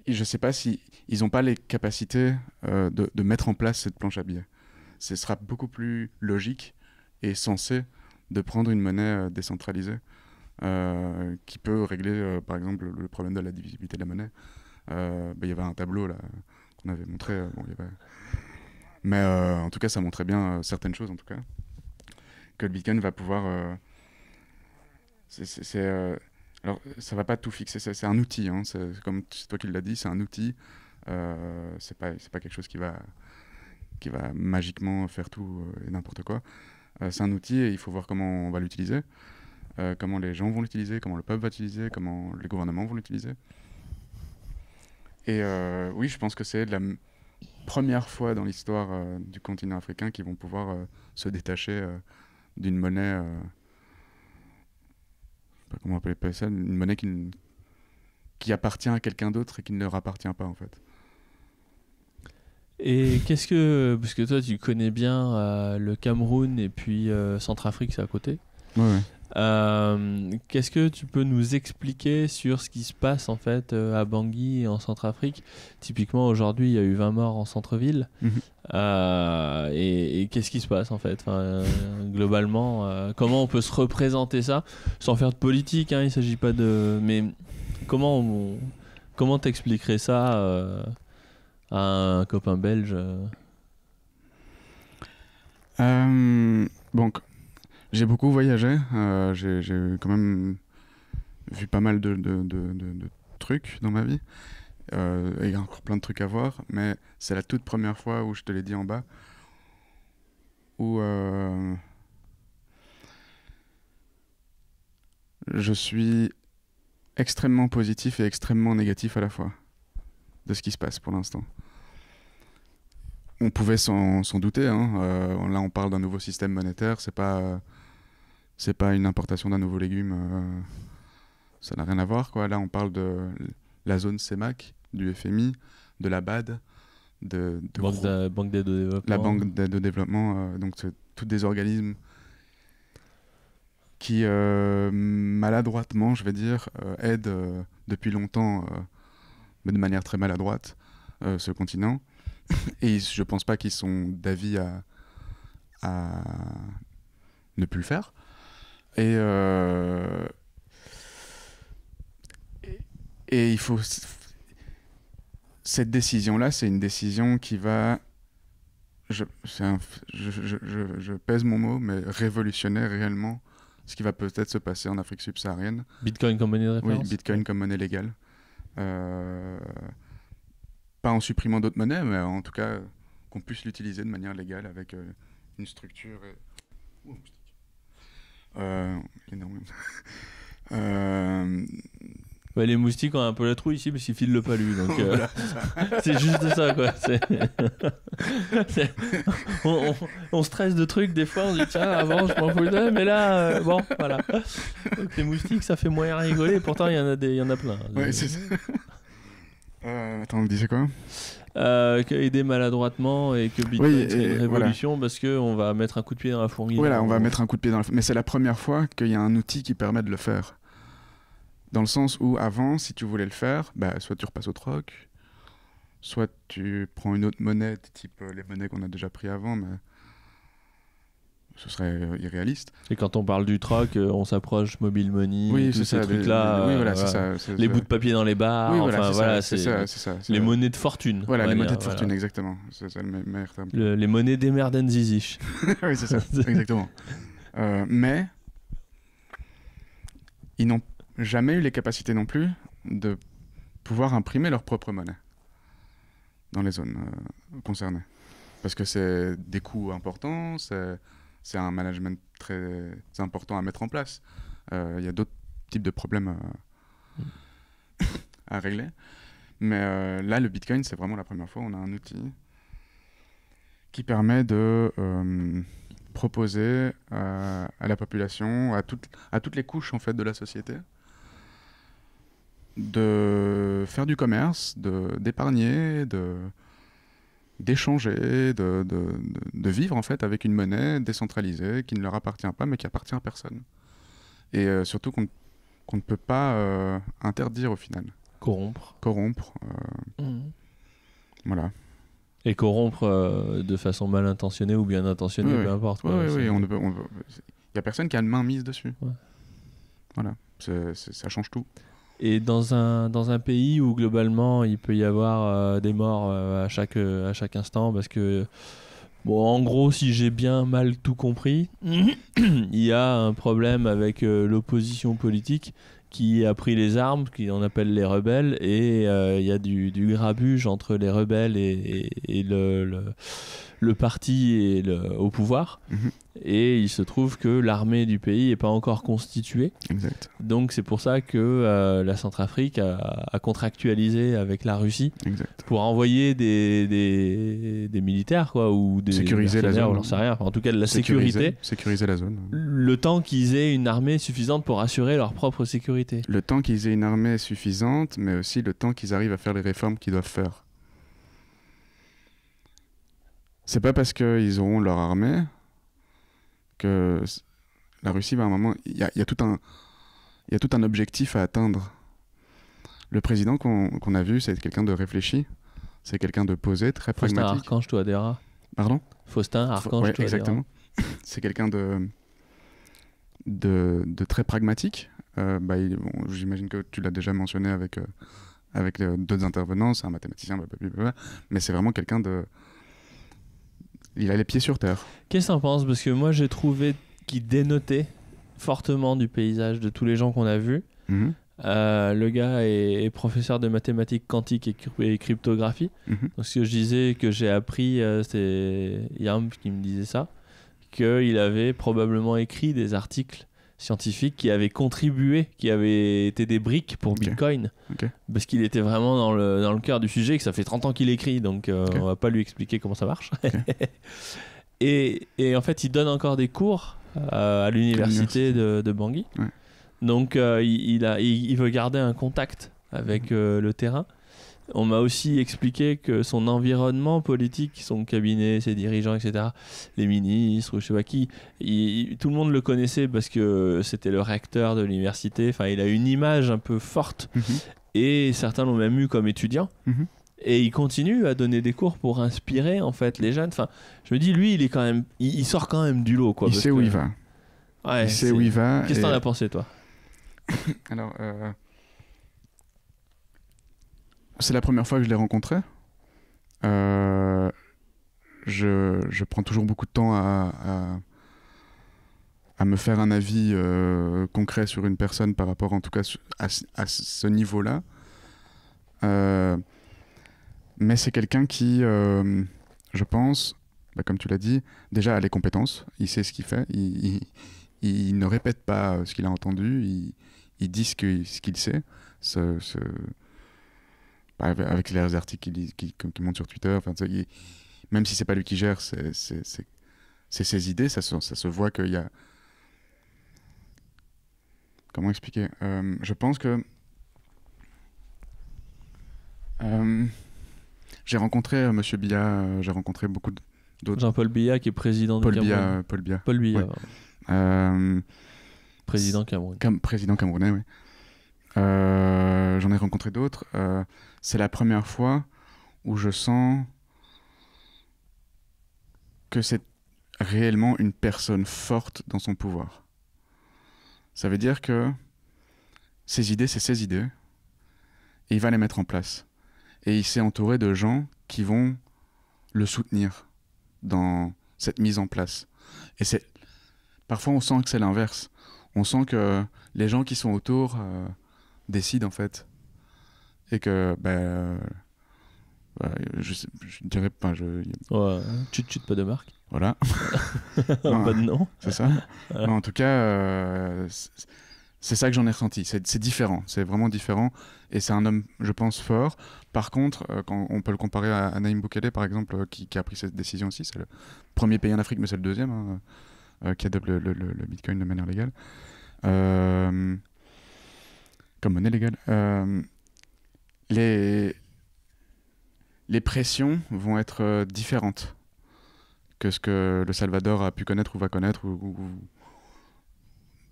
Je ne sais pas si ils n'ont pas les capacités de mettre en place cette planche à billets. Ce sera beaucoup plus logique et sensé de prendre une monnaie décentralisée qui peut régler, par exemple, le problème de la divisibilité de la monnaie, il y avait un tableau là qu'on avait montré. Mais en tout cas, ça montrait bien certaines choses, en tout cas, que le Bitcoin va pouvoir... Alors, ça ne va pas tout fixer, c'est un outil, hein, comme c'est toi qui l'as dit, c'est un outil, c'est pas quelque chose qui va magiquement faire tout et n'importe quoi. C'est un outil et il faut voir comment on va l'utiliser, comment les gens vont l'utiliser, comment le peuple va l'utiliser, comment les gouvernements vont l'utiliser. Et oui, je pense que c'est la première fois dans l'histoire du continent africain qu'ils vont pouvoir se détacher d'une monnaie... comment appeler ça, une monnaie qui appartient à quelqu'un d'autre et qui ne leur appartient pas en fait. Et qu'est-ce que, parce que toi tu connais bien le Cameroun et puis Centrafrique c'est à côté, ouais. Qu'est-ce que tu peux nous expliquer sur ce qui se passe en fait à Bangui et en Centrafrique? Typiquement aujourd'hui il y a eu 20 morts en centre-ville. Et qu'est-ce qui se passe en fait, globalement, comment on peut se représenter ça sans faire de politique, hein, il s'agit pas de... Mais comment t'expliquerais ça à un copain belge? Donc j'ai beaucoup voyagé, j'ai quand même vu pas mal de trucs dans ma vie. Il y a encore plein de trucs à voir, mais c'est la toute première fois où je te l'ai dit en bas, où je suis extrêmement positif et extrêmement négatif à la fois de ce qui se passe pour l'instant. On pouvait s'en douter, hein. Là on parle d'un nouveau système monétaire, c'est pas une importation d'un nouveau légume, ça n'a rien à voir, quoi. Là on parle de la zone CEMAC, du FMI, de la BAD, banque d'aide au développement. La banque d'aide au développement, donc c'est tous des organismes qui maladroitement, je vais dire, aident depuis longtemps, mais de manière très maladroite, ce continent. Et je pense pas qu'ils sont d'avis à ne plus le faire. Et il faut... Cette décision-là, c'est une décision qui va... Je pèse mon mot, mais révolutionner réellement ce qui va peut-être se passer en Afrique subsaharienne. Bitcoin comme monnaie de référence. Oui, Bitcoin comme monnaie légale. Pas en supprimant d'autres monnaies, mais en tout cas qu'on puisse l'utiliser de manière légale avec une structure... Et... Ouais, les moustiques ont un peu la trouille ici parce qu'ils filent le palu, donc c'est juste ça quoi. On stresse de trucs des fois, on dit tiens avant je m'en foutais, mais là bon voilà. Donc, les moustiques ça fait moyen rigoler, pourtant il y en a plein. Ouais, c'est ça. Attends, on me disait quoi ? Aider maladroitement et que Bitcoin c'est une révolution, voilà. Parce qu'on va mettre un coup de pied dans la fourmi. Voilà, on va mettre un coup de pied dans la fourmi. Mais c'est la première fois qu'il y a un outil qui permet de le faire. Dans le sens où avant, si tu voulais le faire, bah, soit tu repasses au troc, soit tu prends une autre monnaie, type les monnaies qu'on a déjà pris avant, mais ce serait irréaliste. Et quand on parle du troc, on s'approche mobile money, oui, tous ces trucs-là, oui, voilà, les bouts de papier dans les bars, oui, enfin voilà, c'est les monnaies de fortune. Voilà, les monnaies de fortune, exactement. C'est ça le meilleur terme. Les monnaies des merdenziziches. Oui, c'est ça, exactement. Mais ils n'ont jamais eu les capacités non plus de pouvoir imprimer leur propre monnaie dans les zones concernées. Parce que c'est des coûts importants, c'est un management très important à mettre en place. Il y a d'autres types de problèmes à régler. Mais là, le Bitcoin, c'est vraiment la première fois où on a un outil qui permet de proposer à la population, à toutes les couches en fait, de la société, de faire du commerce, d'épargner, d'échanger, de vivre en fait avec une monnaie décentralisée qui ne leur appartient pas mais qui appartient à personne. Et surtout qu'on ne peut pas interdire au final. Corrompre. Corrompre. Voilà. Et corrompre de façon mal intentionnée ou bien intentionnée, oui, peu importe. Oui, oui, il n'y a personne qui a une main mise dessus. Ouais. Voilà, ça change tout. Et dans un pays où globalement il peut y avoir des morts à chaque instant, parce que bon, en gros, si j'ai bien mal tout compris, il y a un problème avec l'opposition politique qui a pris les armes, qui on appelle les rebelles, et il y a du grabuge entre les rebelles et le parti et au pouvoir. Mmh. Et il se trouve que l'armée du pays n'est pas encore constituée. Exact. Donc c'est pour ça que la Centrafrique a contractualisé avec la Russie. Exact. Pour envoyer des militaires, quoi, ou des sécuriser la zone, j'en sais rien. Enfin, en tout cas de la sécurité. Sécuriser la zone. Le temps qu'ils aient une armée suffisante pour assurer leur propre sécurité. Le temps qu'ils aient une armée suffisante, mais aussi le temps qu'ils arrivent à faire les réformes qu'ils doivent faire. C'est pas parce qu'ils auront leur armée que la Russie va à un moment... Il y a tout un objectif à atteindre. Le président qu'on a vu, c'est quelqu'un de réfléchi, c'est quelqu'un de posé, très pragmatique. Faustin-Archange Touadéra. Pardon ? Faustin-Archange Touadéra. Exactement. C'est quelqu'un de très pragmatique. Bon, j'imagine que tu l'as déjà mentionné avec d'autres intervenants, c'est un mathématicien, blablabla, mais c'est vraiment quelqu'un de... Il a les pieds sur terre. Qu'est-ce que t'en penses ? Parce que moi, j'ai trouvé qu'il dénotait fortement du paysage de tous les gens qu'on a vus. Mmh. Le gars est professeur de mathématiques quantiques et cryptographie. Mmh. Donc, ce que je disais, que j'ai appris, c'est Yarm qui me disait ça, qu'il avait probablement écrit des articles scientifiques qui avaient contribué, qui avaient été des briques pour Bitcoin. Okay. Parce qu'il était vraiment dans le cœur du sujet, que ça fait 30 ans qu'il écrit, donc on va pas lui expliquer comment ça marche. Okay. et en fait, il donne encore des cours à l'université de Bangui. Ouais. Donc il veut garder un contact avec le terrain. On m'a aussi expliqué que son environnement politique, son cabinet, ses dirigeants, etc., les ministres, je sais pas qui, tout le monde le connaissait parce que c'était le recteur de l'université. Enfin, il a une image un peu forte. Mmh. Et certains l'ont même eu comme étudiant. Mmh. Et il continue à donner des cours pour inspirer en fait les jeunes. Enfin, je me dis, lui, il est quand même, il sort quand même du lot, quoi. Il sait où il va. Ouais, il sait où il va. Qu'est-ce que t'en as pensé, toi ? Alors. C'est la première fois que je l'ai rencontré. Je prends toujours beaucoup de temps à me faire un avis concret sur une personne par rapport, en tout cas, à ce niveau-là. Mais c'est quelqu'un qui, je pense, comme tu l'as dit, déjà a les compétences. Il sait ce qu'il fait. Il ne répète pas ce qu'il a entendu. Il dit ce qu'il sait. Avec les articles qui montent sur Twitter, enfin, même si c'est pas lui qui gère, c'est ses idées, ça se voit qu'il y a... Comment expliquer ? Je pense que... J'ai rencontré Monsieur Biya, j'ai rencontré beaucoup d'autres... Jean-Paul Biya, qui est président du Cameroun. Paul Biya. Paul Biya, ouais. Président Cameroun. Président camerounais, oui. J'en ai rencontré d'autres. C'est la première fois où je sens que c'est réellement une personne forte dans son pouvoir. Ça veut dire que ses idées, c'est ses idées, et il va les mettre en place. Et il s'est entouré de gens qui vont le soutenir dans cette mise en place. Et c'est... Parfois, on sent que c'est l'inverse. On sent que les gens qui sont autour... décide en fait, et que je dirais pas, chut pas de marque, voilà. Non, pas de nom, c'est ça. Non, en tout cas c'est ça que j'en ai ressenti, c'est différent, c'est vraiment différent, et c'est un homme, je pense, fort. Par contre, quand on peut le comparer à Nayib Bukele par exemple, qui a pris cette décision aussi, c'est le premier pays en Afrique, mais c'est le deuxième hein, qui adopte le Bitcoin de manière légale comme monnaie légale. Les pressions vont être différentes que ce que le Salvador a pu connaître ou va connaître.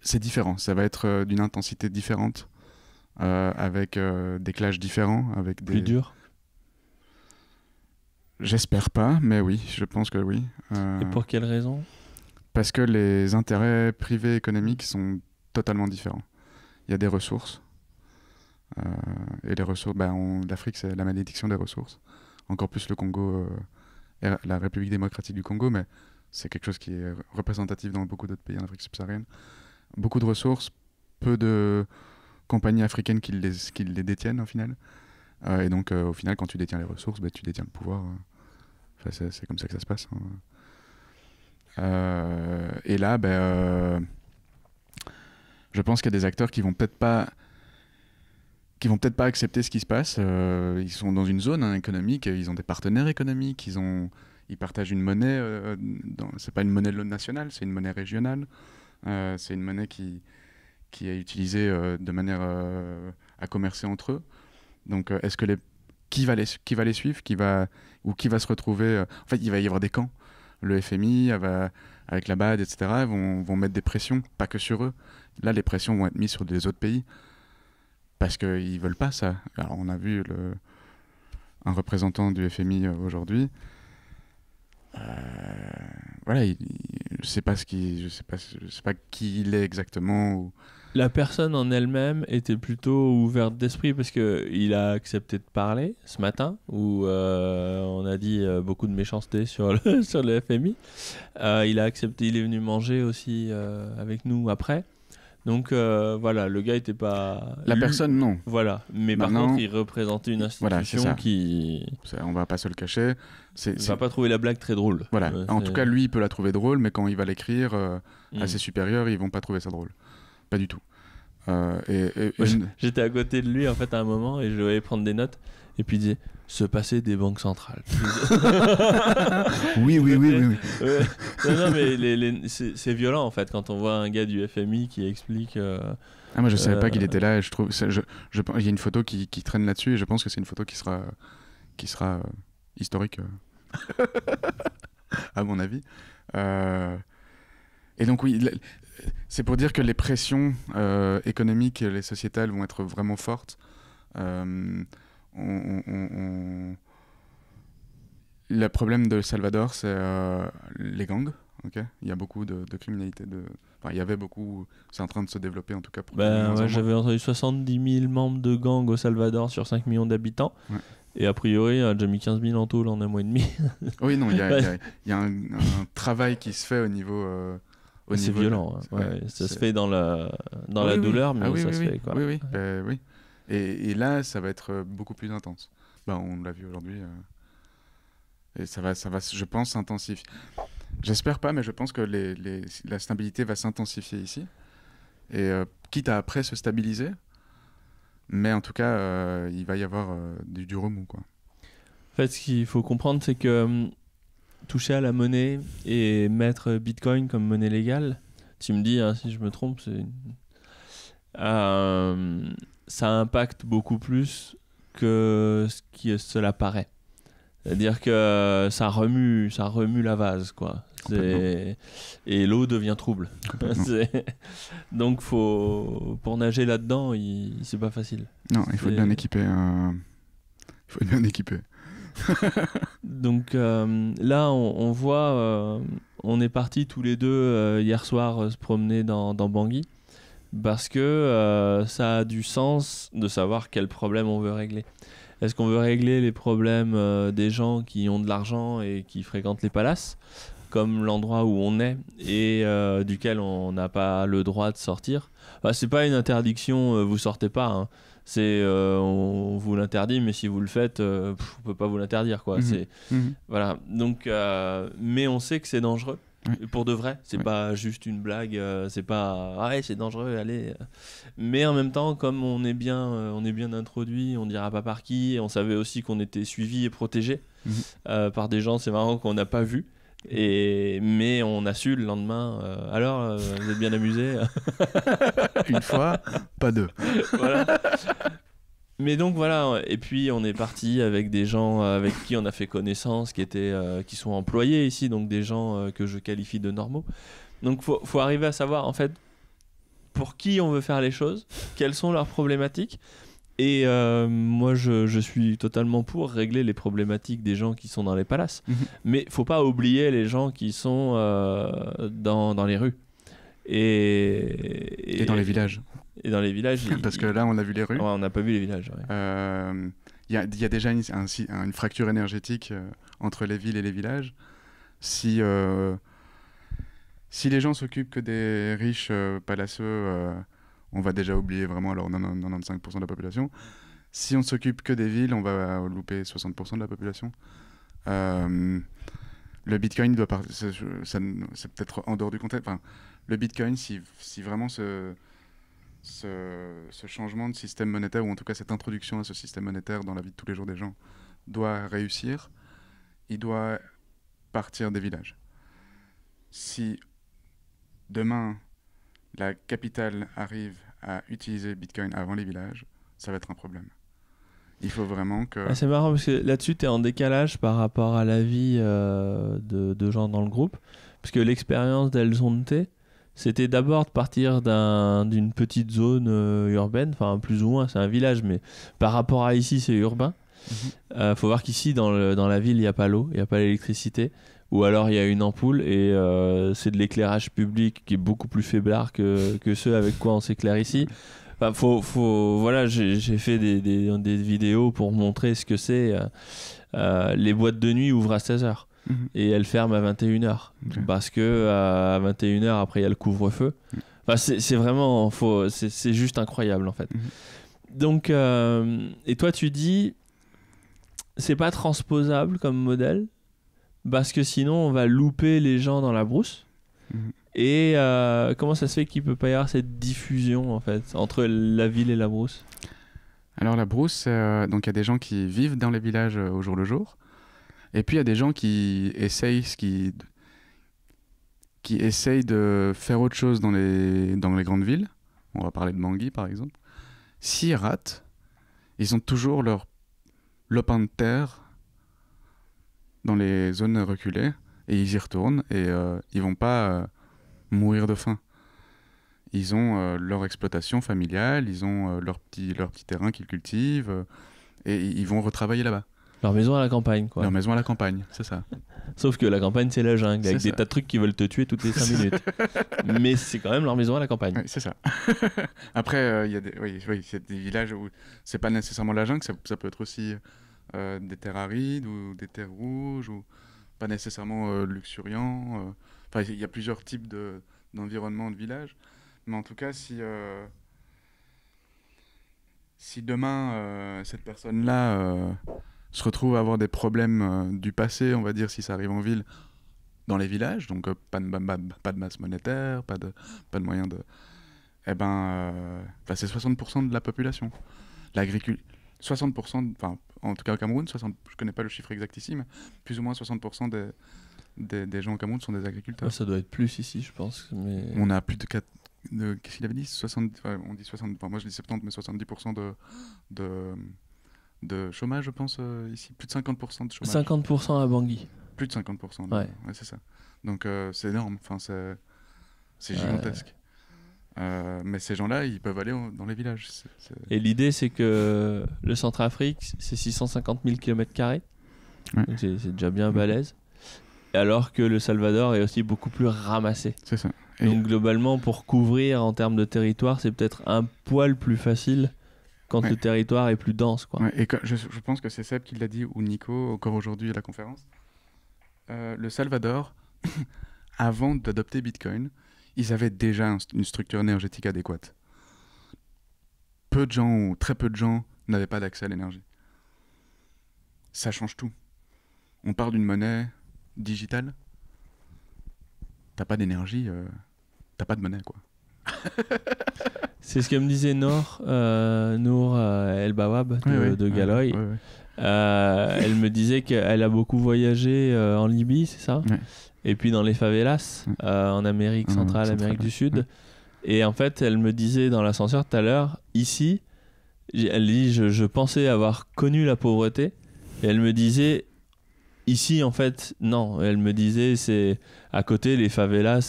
C'est différent, ça va être d'une intensité différente, avec des clashs différents. Avec des... Plus dur ? J'espère pas, mais oui, je pense que oui. Et pour quelle raison ? Parce que les intérêts privés économiques sont totalement différents. Il y a des ressources. Et les ressources, l'Afrique, c'est la malédiction des ressources. Encore plus le Congo, la République démocratique du Congo, mais c'est quelque chose qui est représentatif dans beaucoup d'autres pays en Afrique subsaharienne. Beaucoup de ressources, peu de compagnies africaines qui les détiennent au final. Et donc, au final, quand tu détiens les ressources, tu détiens le pouvoir. C'est comme ça que ça se passe. Hein. Et là, je pense qu'il y a des acteurs qui vont peut-être pas accepter ce qui se passe. Ils sont dans une zone économique, ils ont des partenaires économiques, ils partagent une monnaie. C'est pas une monnaie nationale, c'est une monnaie régionale. C'est une monnaie qui est utilisée de manière à commercer entre eux. Donc, est-ce que qui va les suivre, qui va se retrouver En fait, il va y avoir des camps. Le FMI avec la BAD, etc. vont mettre des pressions, pas que sur eux. Là, les pressions vont être mises sur des autres pays. Parce qu'ils veulent pas ça. Alors on a vu un représentant du FMI aujourd'hui. Voilà, je sais pas qui il est exactement. Ou... La personne en elle-même était plutôt ouverte d'esprit parce que il a accepté de parler ce matin où on a dit beaucoup de méchanceté sur le FMI. Il a accepté, il est venu manger aussi avec nous après. Donc voilà, le gars était pas... La personne, non. Voilà, mais par contre, il représentait une institution qui... On va pas se le cacher. Il va pas trouver la blague très drôle. Voilà, en tout cas, lui, il peut la trouver drôle, mais quand il va l'écrire à ses supérieurs, ils vont pas trouver ça drôle. Pas du tout. J'étais à côté de lui, en fait, à un moment, et je voyais prendre des notes, et puis il disait... Se passer des banques centrales. oui. Non, mais c'est violent en fait quand on voit un gars du FMI qui explique. Ah, moi je savais pas qu'il était là. Et je trouve, il y a une photo qui traîne là-dessus et je pense que c'est une photo qui sera historique, à mon avis. Et donc oui, c'est pour dire que les pressions économiques, et les sociétales vont être vraiment fortes. Le problème de Salvador, c'est les gangs. Okay, il y a beaucoup de criminalité. Enfin, il y avait beaucoup. C'est en train de se développer en tout cas. J'avais entendu 70 000 membres de gangs au Salvador sur 5 millions d'habitants. Ouais. Et a priori, il a déjà mis 15 000 en tôle en un mois et demi. Oui, non, il y a un travail qui se fait au niveau. C'est violent. Ça se fait dans la douleur, mais ça se fait. Quoi. Oui. Oui. Et là, ça va être beaucoup plus intense. On l'a vu aujourd'hui. Et ça va, je pense, s'intensifier. J'espère pas, mais je pense que la stabilité va s'intensifier ici. Et quitte à après se stabiliser. Mais en tout cas, il va y avoir du remous, quoi. En fait, ce qu'il faut comprendre, c'est que toucher à la monnaie et mettre Bitcoin comme monnaie légale, tu me dis, hein, si je me trompe, c'est... ça impacte beaucoup plus que cela paraît. C'est-à-dire que ça remue la vase, quoi. Et l'eau devient trouble. Donc, pour nager là-dedans, c'est pas facile. Non, il faut être bien équipé. Il faut être bien équipé. Donc là, on voit, on est partis tous les deux hier soir se promener dans Bangui. Parce que ça a du sens de savoir quel problème on veut régler. Est-ce qu'on veut régler les problèmes des gens qui ont de l'argent et qui fréquentent les palaces, comme l'endroit où on est et duquel on n'a pas le droit de sortir? C'est pas une interdiction, vous sortez pas. Hein. On vous l'interdit, mais si vous le faites, on peut pas vous l'interdire, quoi. Voilà. Donc, mais on sait que c'est dangereux. Oui. Pour de vrai, c'est pas juste une blague, c'est pas ah ouais, c'est dangereux, allez. Mais en même temps, comme on est bien introduit, on dira pas par qui, on savait aussi qu'on était suivi et protégé par des gens, c'est marrant qu'on n'a pas vu. Mais on a su le lendemain, vous êtes bien amusés. Une fois, pas deux. Voilà. Mais donc voilà, et puis on est parti avec des gens avec qui on a fait connaissance, qui sont employés ici, donc des gens que je qualifie de normaux. Donc faut arriver à savoir en fait pour qui on veut faire les choses, quelles sont leurs problématiques. Et moi je suis totalement pour régler les problématiques des gens qui sont dans les palaces. Mais faut pas oublier les gens qui sont dans les rues. Et dans les villages. Et dans les villages... Parce que là, on a vu les rues. Ouais, on n'a pas vu les villages. Ouais. Y a déjà une fracture énergétique entre les villes et les villages. Si les gens s'occupent que des riches palacieux, on va déjà oublier vraiment alors 95% de la population. Si on s'occupe que des villes, on va louper 60% de la population. Le Bitcoin doit partir... C'est peut-être en dehors du contexte. Enfin, le Bitcoin, si vraiment ce changement de système monétaire, ou en tout cas cette introduction à ce système monétaire dans la vie de tous les jours des gens, doit réussir, il doit partir des villages. Si demain la capitale arrive à utiliser Bitcoin avant les villages, ça va être un problème. Il faut vraiment que... Ah, c'est marrant parce que là-dessus, tu es en décalage par rapport à l'avis de gens dans le groupe, parce que l'expérience d'El Zonte, c'était d'abord de partir d'une petite zone urbaine, enfin plus ou moins, c'est un village, mais par rapport à ici, c'est urbain. Faut voir qu'ici, dans la ville, il n'y a pas l'eau, il n'y a pas l'électricité, ou alors il y a une ampoule et c'est de l'éclairage public qui est beaucoup plus faiblard que ceux avec quoi on s'éclaire ici. Enfin, voilà, j'ai fait des vidéos pour montrer ce que c'est. Les boîtes de nuit ouvrent à 16h et elles ferment à 21h parce que à 21h après il y a le couvre-feu. Enfin, c'est vraiment, c'est juste incroyable en fait. Donc, et toi tu dis c'est pas transposable comme modèle parce que sinon on va louper les gens dans la brousse. Et comment ça se fait qu'il peut pas y avoir cette diffusion en fait entre la ville et la brousse? Alors la brousse, donc il y a des gens qui vivent dans les villages au jour le jour, et puis il y a des gens qui essayent de faire autre chose dans les grandes villes. On va parler de Bangui par exemple. S'ils ratent, ils ont toujours leur lopin de terre dans les zones reculées, et ils y retournent, et ils vont pas mourir de faim. Ils ont leur exploitation familiale, ils ont leur petit terrain qu'ils cultivent, et ils vont retravailler là-bas. Leur maison à la campagne, quoi. Leur maison à la campagne, c'est ça. Sauf que la campagne, c'est la jungle, avec des tas de trucs qui veulent te tuer toutes les 5 minutes. Mais c'est quand même leur maison à la campagne. Oui, c'est ça. Après, il y a des villages où c'est pas nécessairement la jungle, ça peut être aussi des terres arides ou des terres rouges, ou pas nécessairement luxuriant. Enfin, il y a plusieurs types d'environnement de village. Mais en tout cas, si demain, cette personne-là... se retrouve à avoir des problèmes du passé, on va dire, si ça arrive en ville, dans les villages, donc pas de masse monétaire, pas de moyen de... Eh ben, c'est 60% de la population. 60%, enfin, en tout cas au Cameroun, 60, je ne connais pas le chiffre exact ici, mais plus ou moins 60% des gens au Cameroun sont des agriculteurs. Ah, ça doit être plus ici, je pense. Mais... On a plus de 4... Qu'est-ce qu'il avait dit 60, enfin, on dit 60, enfin, moi je dis 70, mais 70% de chômage, je pense, ici. Plus de 50% de chômage. 50% à Bangui. Plus de 50%. Là. Ouais c'est ça. Donc, c'est énorme. Enfin, c'est gigantesque. Mais ces gens-là, ils peuvent aller dans les villages. Et l'idée, c'est que le Centrafrique, c'est 650 000 km². Ouais. C'est déjà bien balèze. Alors que le Salvador est aussi beaucoup plus ramassé. C'est ça. Et donc, globalement, pour couvrir en termes de territoire, c'est peut-être un poil plus facile... quand le territoire est plus dense, quoi. Ouais, et je pense que c'est Seb qui l'a dit, ou Nico, encore aujourd'hui à la conférence. Le Salvador, avant d'adopter Bitcoin, ils avaient déjà une structure énergétique adéquate. Peu de gens, ou très peu de gens, n'avaient pas d'accès à l'énergie. Ça change tout. On parle d'une monnaie digitale. T'as pas d'énergie, t'as pas de monnaie, quoi. C'est ce que me disait Noor El-Bawab de Galoy. Ouais. Elle me disait qu'elle a beaucoup voyagé en Libye, c'est ça? Ouais. Et puis dans les favelas, en Amérique centrale, Amérique du Sud. Ouais. Et en fait, elle me disait dans l'ascenseur tout à l'heure, ici, elle dit, je pensais avoir connu la pauvreté. Et elle me disait... Ici, en fait, non. Elle me disait, c'est à côté, les favelas,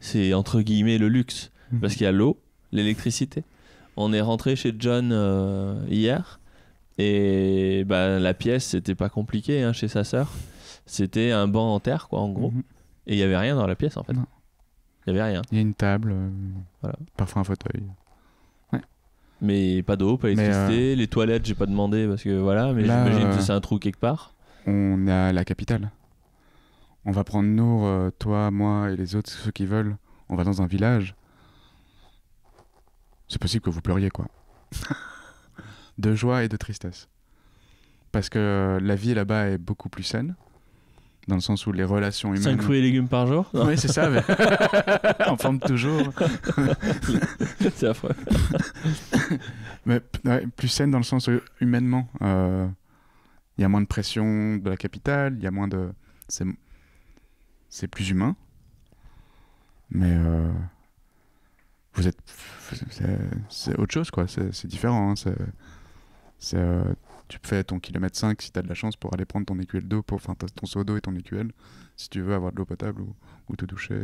c'est entre guillemets le luxe. Parce qu'il y a l'eau, l'électricité. On est rentré chez John hier, et bah, la pièce, c'était pas compliqué hein, chez sa sœur. C'était un banc en terre, quoi, en gros. Et il n'y avait rien dans la pièce, en fait. Non. Il n'y avait rien. Il y a une table, voilà. Parfois un fauteuil. Ouais. Mais pas d'eau, pas d'électricité. Les toilettes, j'ai pas demandé parce que voilà, mais j'imagine que c'est un trou quelque part. On a la capitale. On va prendre Nour, toi, moi et les autres, ceux qui veulent. On va dans un village. C'est possible que vous pleuriez, quoi. De joie et de tristesse. Parce que la vie là-bas est beaucoup plus saine. Dans le sens où les relations humaines... 5 fruits et légumes par jour? Oui, c'est ça. Mais... en forme toujours. C'est affreux. Mais ouais, plus saine dans le sens où, humainement, il y a moins de pression de la capitale, il y a moins de... C'est plus humain. Mais vous êtes... C'est autre chose, quoi. C'est différent. Hein. Tu fais ton kilomètre 5 si t'as de la chance pour aller prendre ton écuelle d'eau, enfin ton seau d'eau et ton écuelle, si tu veux avoir de l'eau potable ou te doucher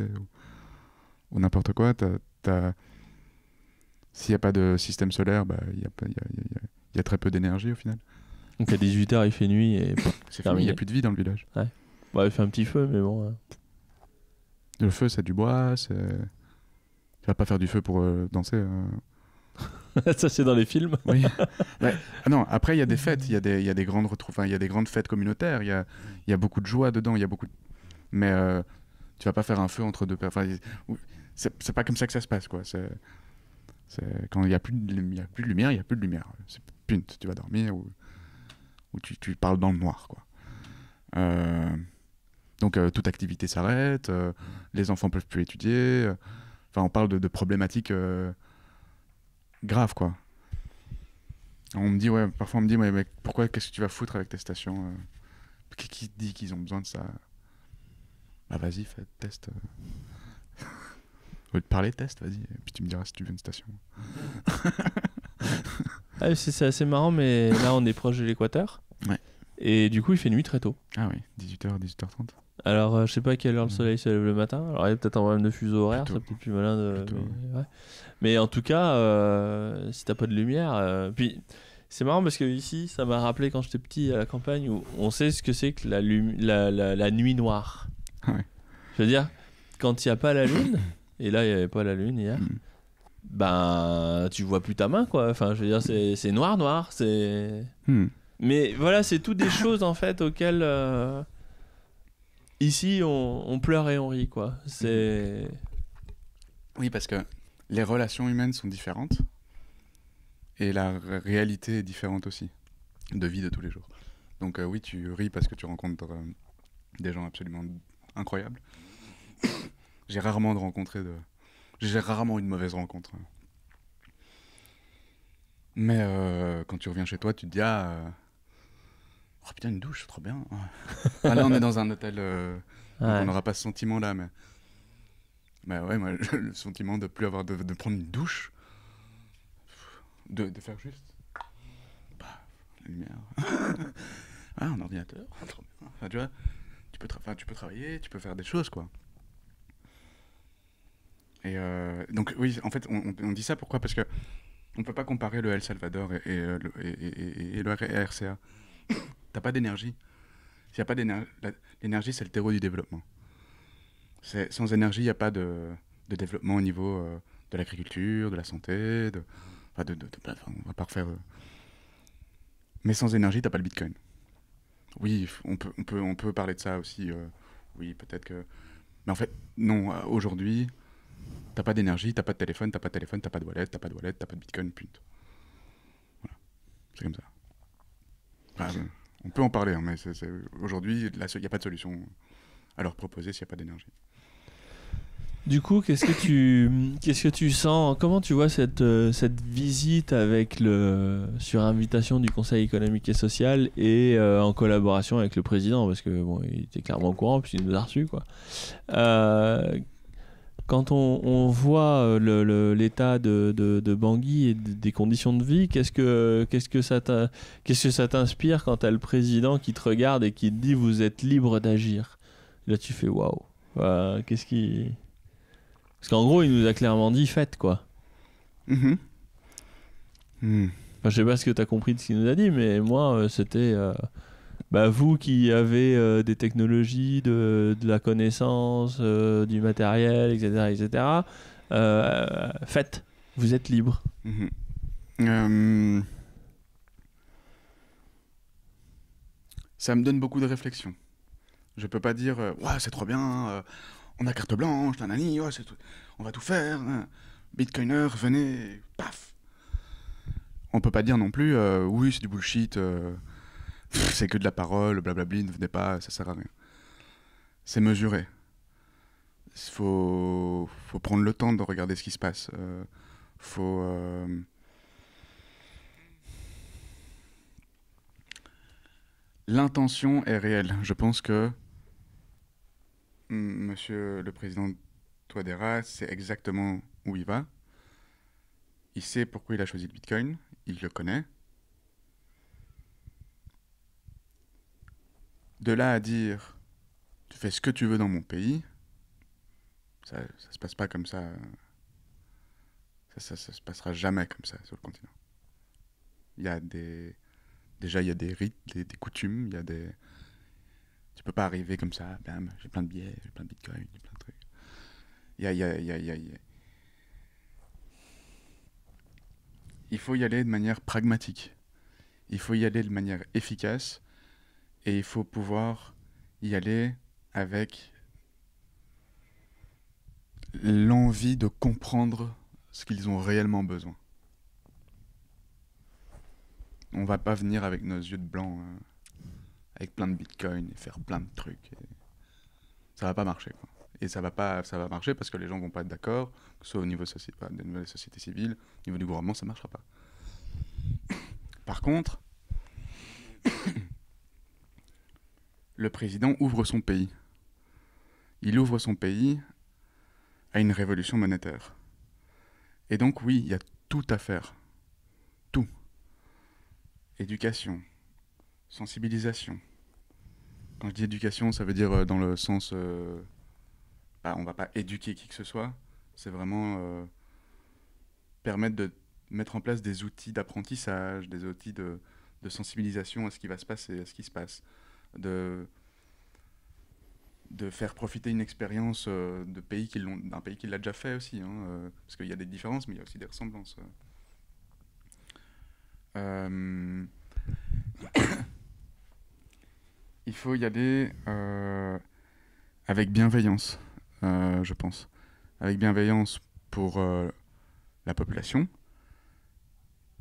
ou n'importe quoi. S'il n'y a pas de système solaire, bah, y a très peu d'énergie au final. Donc à 18h il fait nuit et c'est terminé. Il n'y a plus de vie dans le village. Ouais. Bah, il fait un petit feu, mais bon. Le feu, c'est du bois, c'est... Tu vas pas faire du feu pour danser. Ça, c'est dans les films. Oui. Ouais. Ah non, après, il y a des fêtes, il y a des grandes retrouvailles, il y a des grandes fêtes communautaires, il y a beaucoup de joie dedans, il y a beaucoup de... Mais tu vas pas faire un feu entre deux... Enfin, c'est pas comme ça que ça se passe, quoi. Quand il n'y a plus de lumière, il n'y a plus de lumière. C'est punt, tu vas dormir ou tu parles dans le noir, quoi. Donc, toute activité s'arrête, les enfants peuvent plus étudier. Enfin, on parle de problématiques... grave, quoi. On me dit, ouais, parfois on me dit, ouais, mais pourquoi, qu'est-ce que tu vas foutre avec tes stations? Qui te dit qu'ils ont besoin de ça? Bah vas-y, fais, teste. Au lieu de parler, teste, vas-y. Et puis tu me diras si tu veux une station. Ah, c'est assez marrant, mais là on est proche de l'équateur. Ouais. Et du coup, il fait nuit très tôt. Ah oui, 18h, 18h30. Alors, je sais pas à quelle heure le soleil se lève le matin. Alors, il y a peut-être un problème de fuseau horaire, c'est peut-être plus malin de... Plutôt, mais, ouais. Mais en tout cas, si t'as pas de lumière... Puis, c'est marrant parce que ici, ça m'a rappelé quand j'étais petit à la campagne où on sait ce que c'est que la nuit noire. Ah ouais. Je veux dire, quand il n'y a pas la lune, et là, il n'y avait pas la lune hier, ben, tu vois plus ta main, quoi. Enfin, je veux dire, c'est noir, noir, c'est... Mais voilà, c'est toutes des choses, en fait, auxquelles... Ici, on pleure et on rit, quoi. C'est... Oui, parce que les relations humaines sont différentes et la réalité est différente aussi, de vie de tous les jours. Donc oui, tu ris parce que tu rencontres des gens absolument incroyables. J'ai rarement une mauvaise rencontre. Mais quand tu reviens chez toi, tu te dis « Ah... » Oh putain, une douche, trop bien. Ah là, on est dans un hôtel, ouais. On n'aura pas ce sentiment-là, mais... Bah ouais, moi, le sentiment de plus avoir de prendre une douche, de faire juste... Bah, la lumière... Ah, un ordinateur, trop bien. Enfin, tu vois, tu peux travailler, tu peux faire des choses, quoi. Et donc, oui, en fait, on dit ça, pourquoi? Parce que on peut pas comparer le El Salvador et le RCA. T'as pas d'énergie. S'il n'y a pas d'énergie, l'énergie c'est le terreau du développement. Sans énergie, il n'y a pas de développement au niveau de l'agriculture, de la santé, on va pas refaire. Mais sans énergie, t'as pas le Bitcoin. Oui, on peut parler de ça aussi. Oui, peut-être que. Mais en fait, non. Aujourd'hui, t'as pas d'énergie, t'as pas de téléphone, t'as pas de wallet, t'as pas de Bitcoin, putain. Voilà, c'est comme ça. On peut en parler, hein, mais aujourd'hui, il n'y a pas de solution à leur proposer s'il n'y a pas d'énergie. Du coup, qu'est-ce que tu sens? Comment tu vois cette visite sur invitation du Conseil économique et social et en collaboration avec le président? Parce que bon, il était clairement au courant puisqu'il nous a reçus, quoi. Quand on voit l'état de Bangui et des conditions de vie, qu'est-ce que ça t'inspire quand t'as le président qui te regarde et qui te dit « vous êtes libre d'agir ». Là, tu fais « waouh ». Parce qu'en gros, il nous a clairement dit « faites ». Quoi. Enfin, je sais pas ce que t'as compris de ce qu'il nous a dit, mais moi, c'était... bah vous qui avez des technologies, de la connaissance, du matériel, etc., etc., faites, vous êtes libre. Mmh. Ça me donne beaucoup de réflexion. Je peux pas dire ouais, c'est trop bien, on a carte blanche, nanani, ouais, on va tout faire, bitcoiner, venez, paf. On peut pas dire non plus oui, c'est du bullshit, c'est que de la parole, blablabli, ne venez pas, ça sert à rien. C'est mesuré. Faut prendre le temps de regarder ce qui se passe. L'intention est réelle. Je pense que Monsieur le Président Touadéra sait exactement où il va. Il sait pourquoi il a choisi le Bitcoin. Il le connaît. De là à dire « tu fais ce que tu veux dans mon pays », ça ne se passe pas comme ça. Ça se passera jamais comme ça sur le continent. Il y a des... Déjà, il y a des rites, des coutumes, il y a des... Tu peux pas arriver comme ça, bam, j'ai plein de billets, j'ai plein de bitcoins, j'ai plein de trucs. Il faut y aller de manière pragmatique. Il faut y aller de manière efficace. Et il faut pouvoir y aller avec l'envie de comprendre ce qu'ils ont réellement besoin. On va pas venir avec nos yeux de blanc, avec plein de bitcoins et faire plein de trucs. Et... ça va pas marcher, quoi. Et ça va marcher parce que les gens vont pas être d'accord, que ce soit au niveau de la société civile, au niveau du gouvernement, ça marchera pas. Par contre, le président ouvre son pays. Il ouvre son pays à une révolution monétaire. Et donc oui, il y a tout à faire. Tout. Éducation, sensibilisation. Quand je dis éducation, ça veut dire dans le sens... on va pas éduquer qui que ce soit. C'est vraiment permettre de mettre en place des outils d'apprentissage, des outils de sensibilisation à ce qui va se passer, à ce qui se passe. De faire profiter une expérience d'un pays qui l'a déjà fait aussi. Hein, parce qu'il y a des différences, mais il y a aussi des ressemblances. Il faut y aller avec bienveillance, je pense. Avec bienveillance pour la population,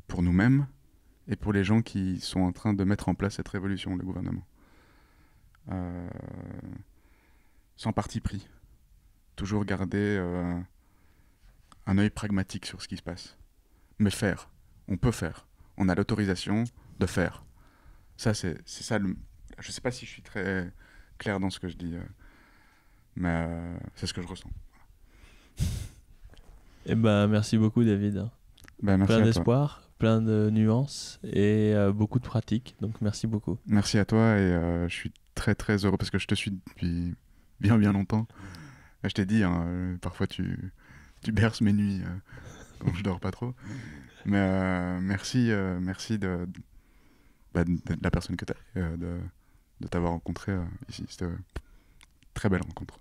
pour nous-mêmes et pour les gens qui sont en train de mettre en place cette révolution, le gouvernement. Sans parti pris. Toujours garder un œil pragmatique sur ce qui se passe. Mais faire. On peut faire. On a l'autorisation de faire. Ça, c'est ça. Je ne sais pas si je suis très clair dans ce que je dis, mais c'est ce que je ressens. Eh ben, merci beaucoup, David. Ben, merci plein d'espoir, plein de nuances et beaucoup de pratiques. Donc, merci beaucoup. Merci à toi et je suis très, très heureux parce que je te suis depuis bien, bien longtemps. Je t'ai dit, hein, parfois, tu berces mes nuits quand je ne dors pas trop. Mais merci de la personne que tu as, de t'avoir rencontré ici. C'était une très belle rencontre.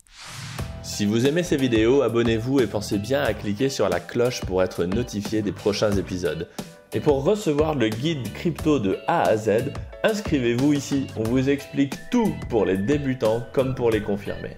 Si vous aimez ces vidéos, abonnez-vous et pensez bien à cliquer sur la cloche pour être notifié des prochains épisodes. Et pour recevoir le guide crypto de A à Z, inscrivez-vous ici. On vous explique tout pour les débutants comme pour les confirmés.